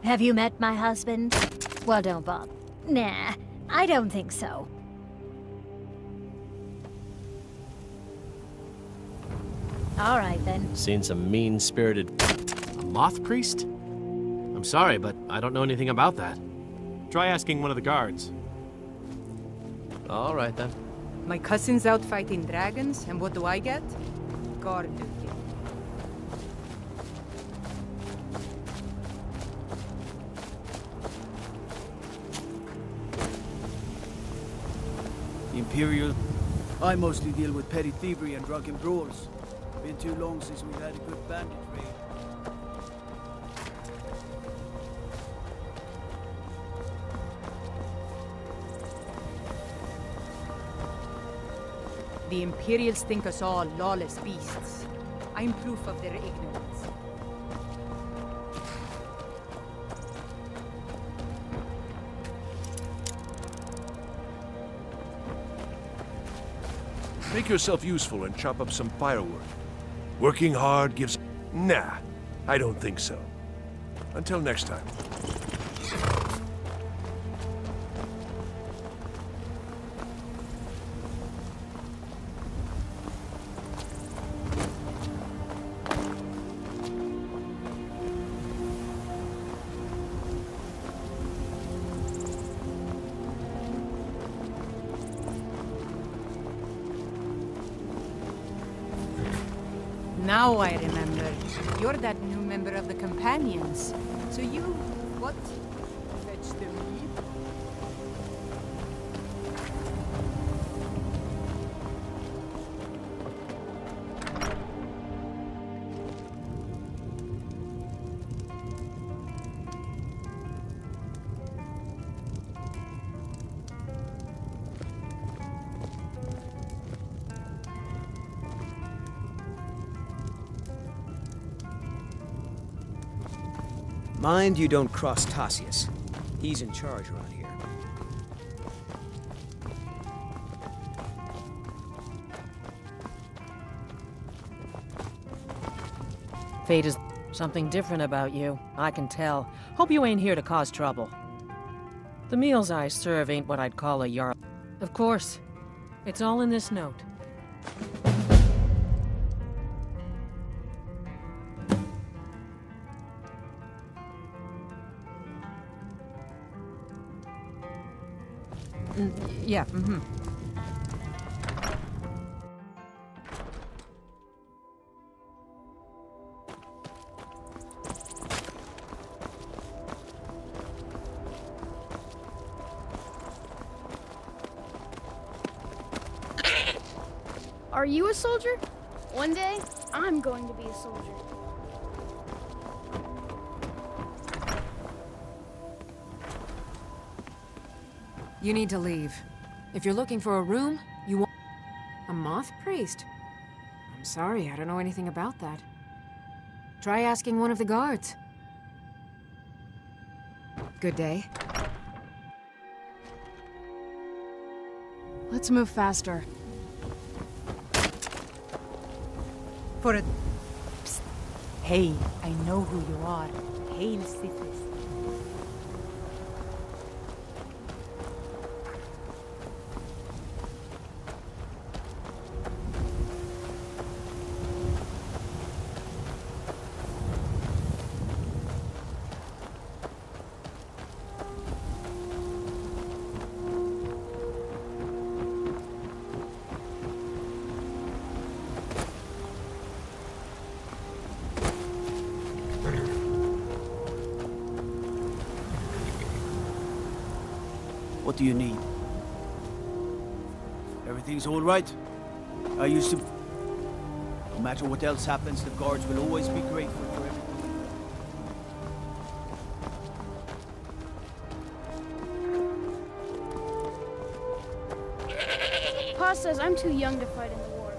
Have you met my husband? Well, don't bother. Nah, I don't think so. All right, then. Seen some mean-spirited... A moth priest? I'm sorry, but I don't know anything about that. Try asking one of the guards. All right, then. My cousin's out fighting dragons, and what do I get? Guard duty. Imperial. I mostly deal with petty thievery and drunken brawls. Been too long since we've had a good bandit raid. The Imperials think us all lawless beasts. I'm proof of their ignorance. Make yourself useful and chop up some firewood. Working hard gives... Nah, I don't think so. Until next time. Now I remember. You're that new member of the Companions. So you... what? Fetch the meat? Mind you don't cross Tassius. He's in charge around here. Fate is something different about you, I can tell. Hope you ain't here to cause trouble. The meals I serve ain't what I'd call a yar. Of course. It's all in this note. Yeah, mm-hmm. Are you a soldier? One day, I'm going to be a soldier. You need to leave. If you're looking for a room, you want... A moth priest? I'm sorry, I don't know anything about that. Try asking one of the guards. Good day. Let's move faster. For a... Psst. Hey, I know who you are. Hail Sithis. What do you need? Everything's all right. I used to... No matter what else happens, the guards will always be grateful for everything. Pa says I'm too young to fight in the war.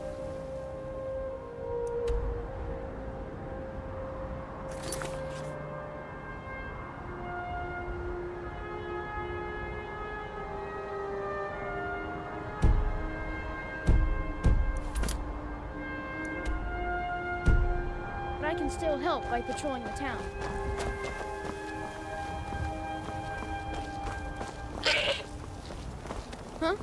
By patrolling the town. Huh?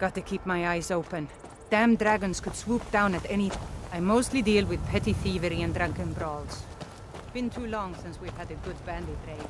Got to keep my eyes open. Damn dragons could swoop down at any... I mostly deal with petty thievery and drunken brawls. Been too long since we've had a good bandit raid.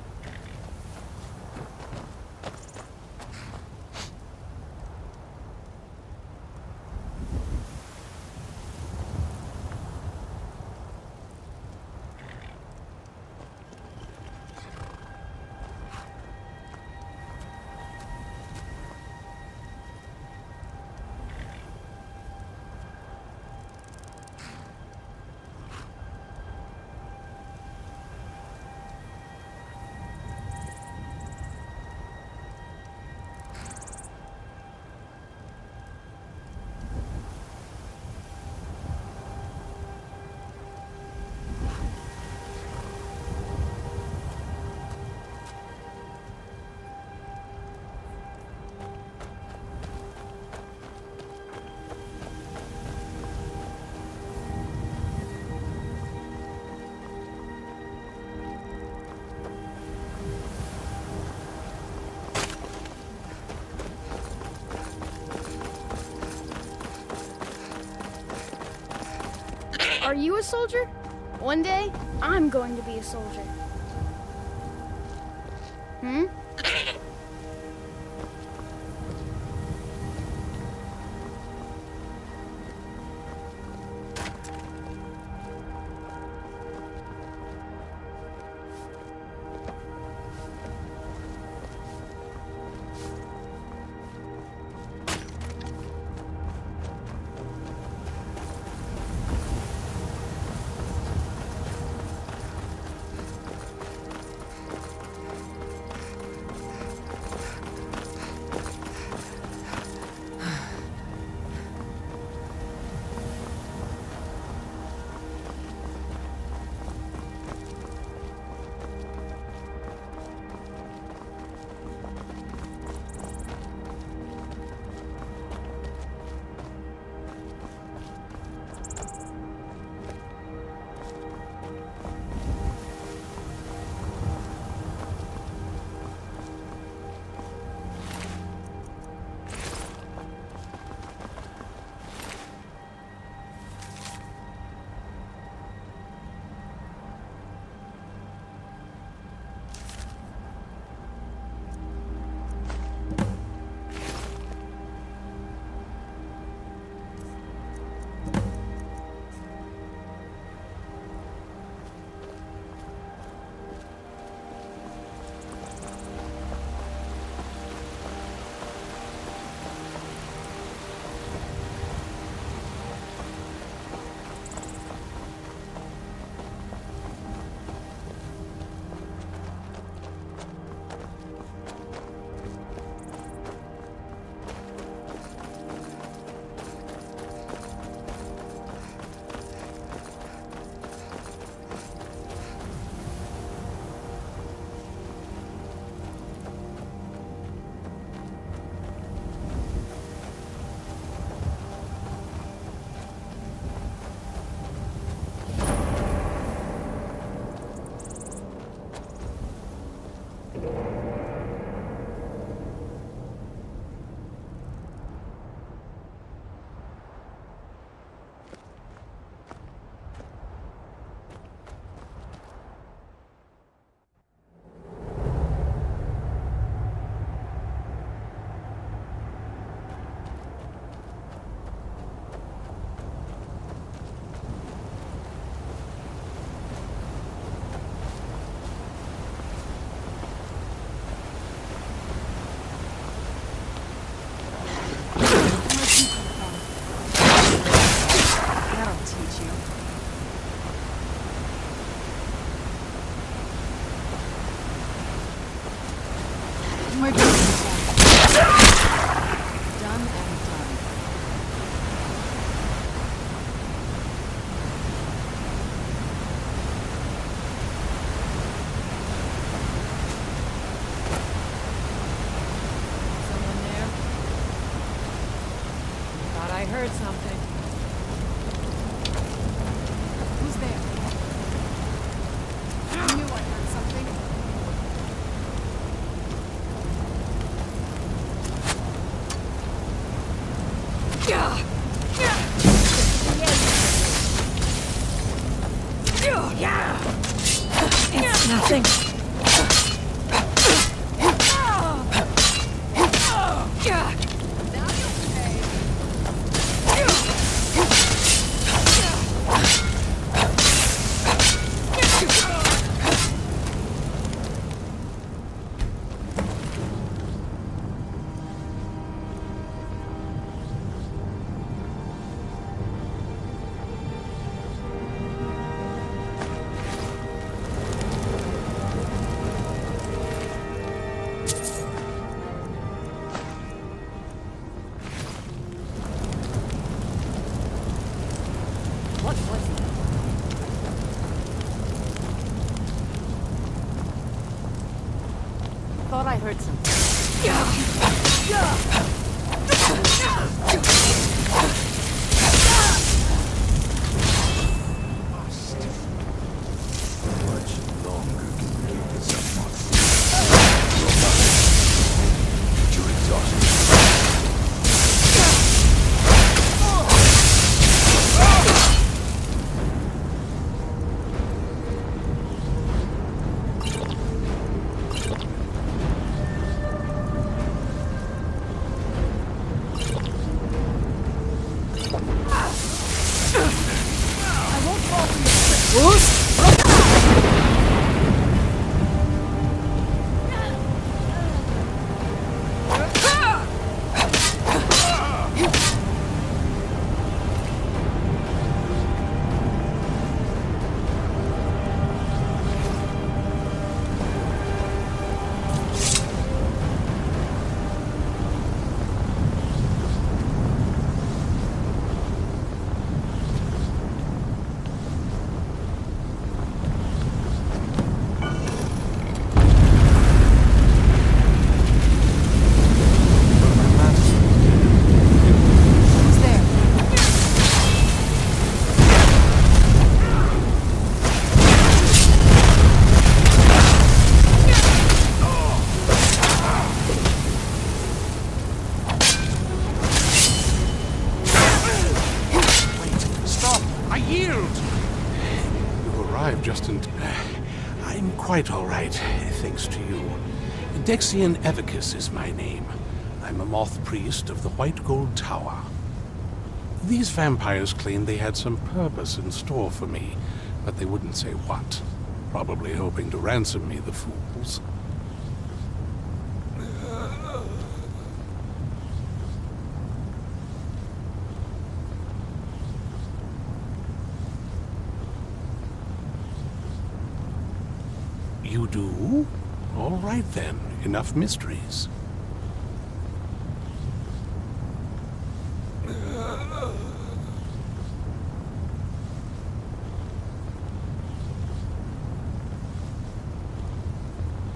Are you a soldier? One day, I'm going to be a soldier. Hmm? It's nothing. Quite all right, thanks to you. Dexion Evicus is my name. I'm a moth priest of the White Gold Tower. These vampires claimed they had some purpose in store for me, but they wouldn't say what. Probably hoping to ransom me, the fools. You do? All right then, enough mysteries.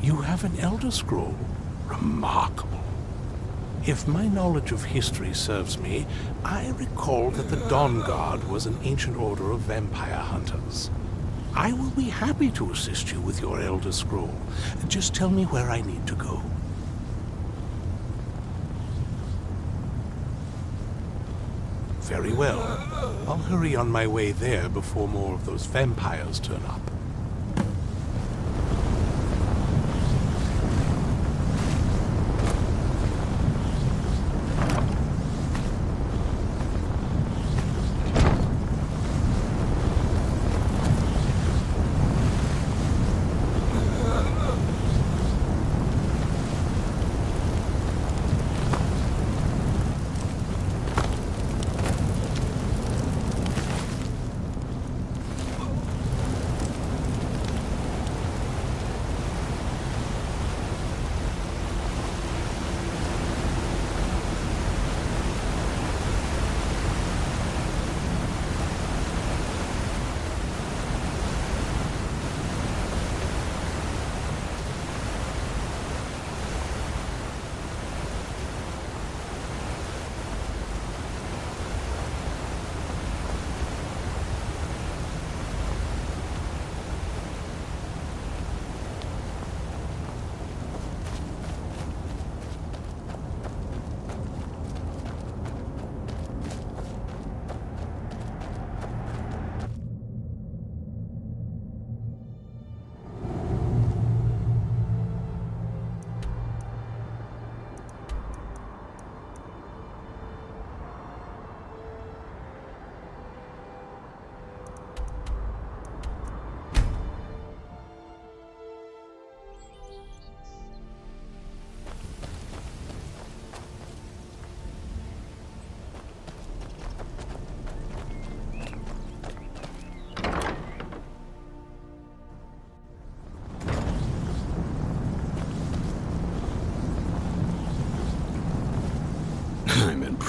You have an Elder Scroll? Remarkable. If my knowledge of history serves me, I recall that the Dawnguard was an ancient order of vampire hunters. I will be happy to assist you with your Elder Scroll. Just tell me where I need to go. Very well. I'll hurry on my way there before more of those vampires turn up.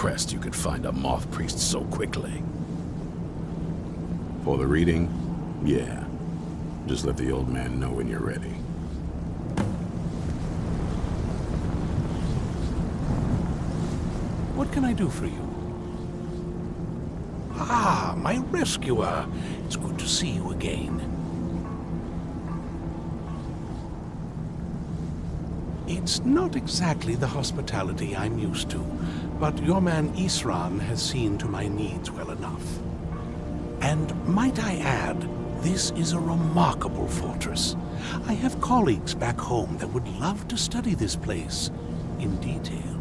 impressed you could find a moth priest so quickly. For the reading? Yeah. Just let the old man know when you're ready. What can I do for you? Ah, my rescuer. It's good to see you again. It's not exactly the hospitality I'm used to, but your man Isran has seen to my needs well enough. And might I add, this is a remarkable fortress. I have colleagues back home that would love to study this place in detail.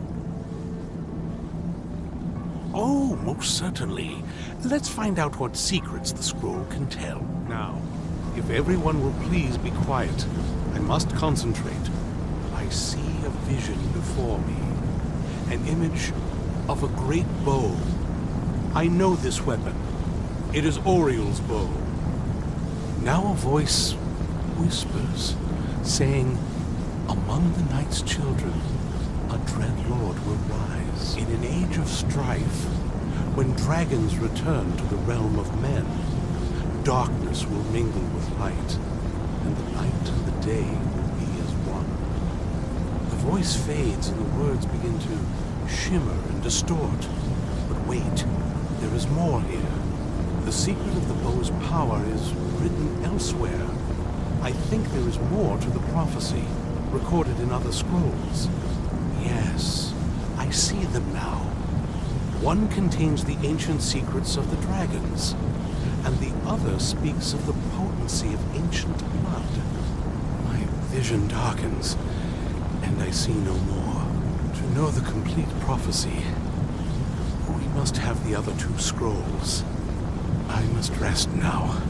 Oh, most certainly. Let's find out what secrets the scroll can tell. Now, if everyone will please be quiet, I must concentrate. I see a vision before me, an image of a great bow. I know this weapon. It is Auriel's bow. Now a voice whispers, saying, among the knight's children, a dread lord will rise. In an age of strife, when dragons return to the realm of men, darkness will mingle with light, and the night and the day will be as one. The voice fades and the words begin to shimmer and distort. But wait, there is more here. The secret of the bow's power is written elsewhere. I think there is more to the prophecy, recorded in other scrolls. Yes, I see them now. One contains the ancient secrets of the dragons, and the other speaks of the potency of ancient blood. My vision darkens, and I see no more. To know the complete prophecy, we must have the other two scrolls. I must rest now.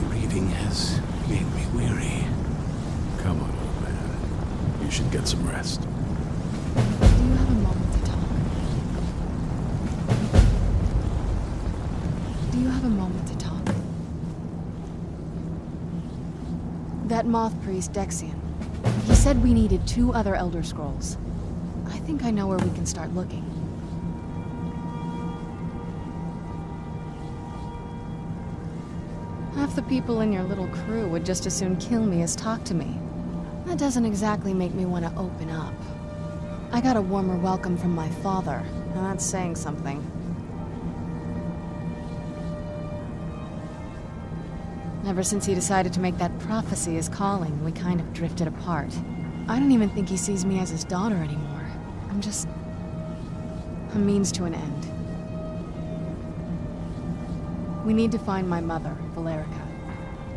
The reading has made me weary. Come on, old man. You should get some rest. Do you have a moment to talk? Do you have a moment to talk? That moth priest, Dexion, he said we needed two other Elder Scrolls. I think I know where we can start looking. The people in your little crew would just as soon kill me as talk to me. That doesn't exactly make me want to open up. I got a warmer welcome from my father, and that's saying something. Ever since he decided to make that prophecy his calling, we kind of drifted apart. I don't even think he sees me as his daughter anymore. I'm just a means to an end. We need to find my mother, Valerica.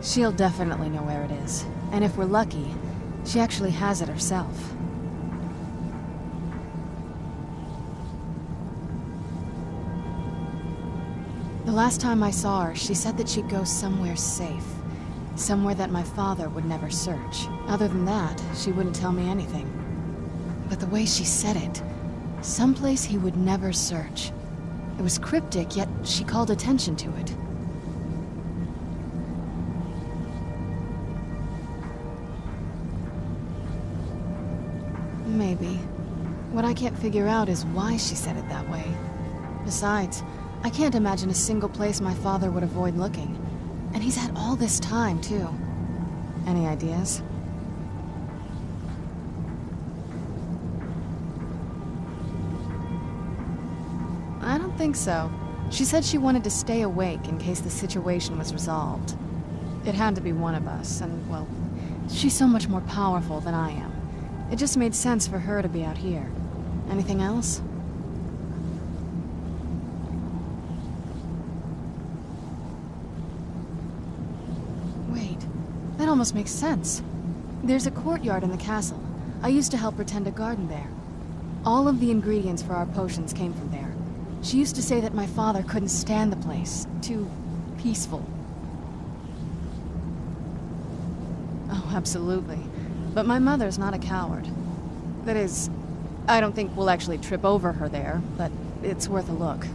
She'll definitely know where it is. And if we're lucky, she actually has it herself. The last time I saw her, she said that she'd go somewhere safe. Somewhere that my father would never search. Other than that, she wouldn't tell me anything. But the way she said it, someplace he would never search. It was cryptic, yet she called attention to it. Maybe. What I can't figure out is why she said it that way. Besides, I can't imagine a single place my father would avoid looking. And he's had all this time, too. Any ideas? I don't think so. She said she wanted to stay awake in case the situation was resolved. It had to be one of us, and, well, she's so much more powerful than I am. It just made sense for her to be out here. Anything else? Wait, that almost makes sense. There's a courtyard in the castle. I used to help her tend a garden there. All of the ingredients for our potions came from there. She used to say that my father couldn't stand the place. Too peaceful. Oh, absolutely. But my mother's not a coward. That is, I don't think we'll actually trip over her there, but it's worth a look.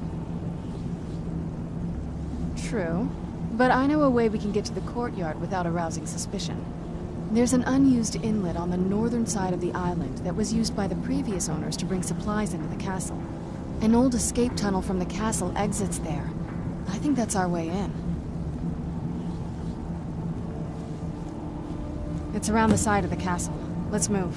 True, but I know a way we can get to the courtyard without arousing suspicion. There's an unused inlet on the northern side of the island that was used by the previous owners to bring supplies into the castle. An old escape tunnel from the castle exits there. I think that's our way in. It's around the side of the castle. Let's move.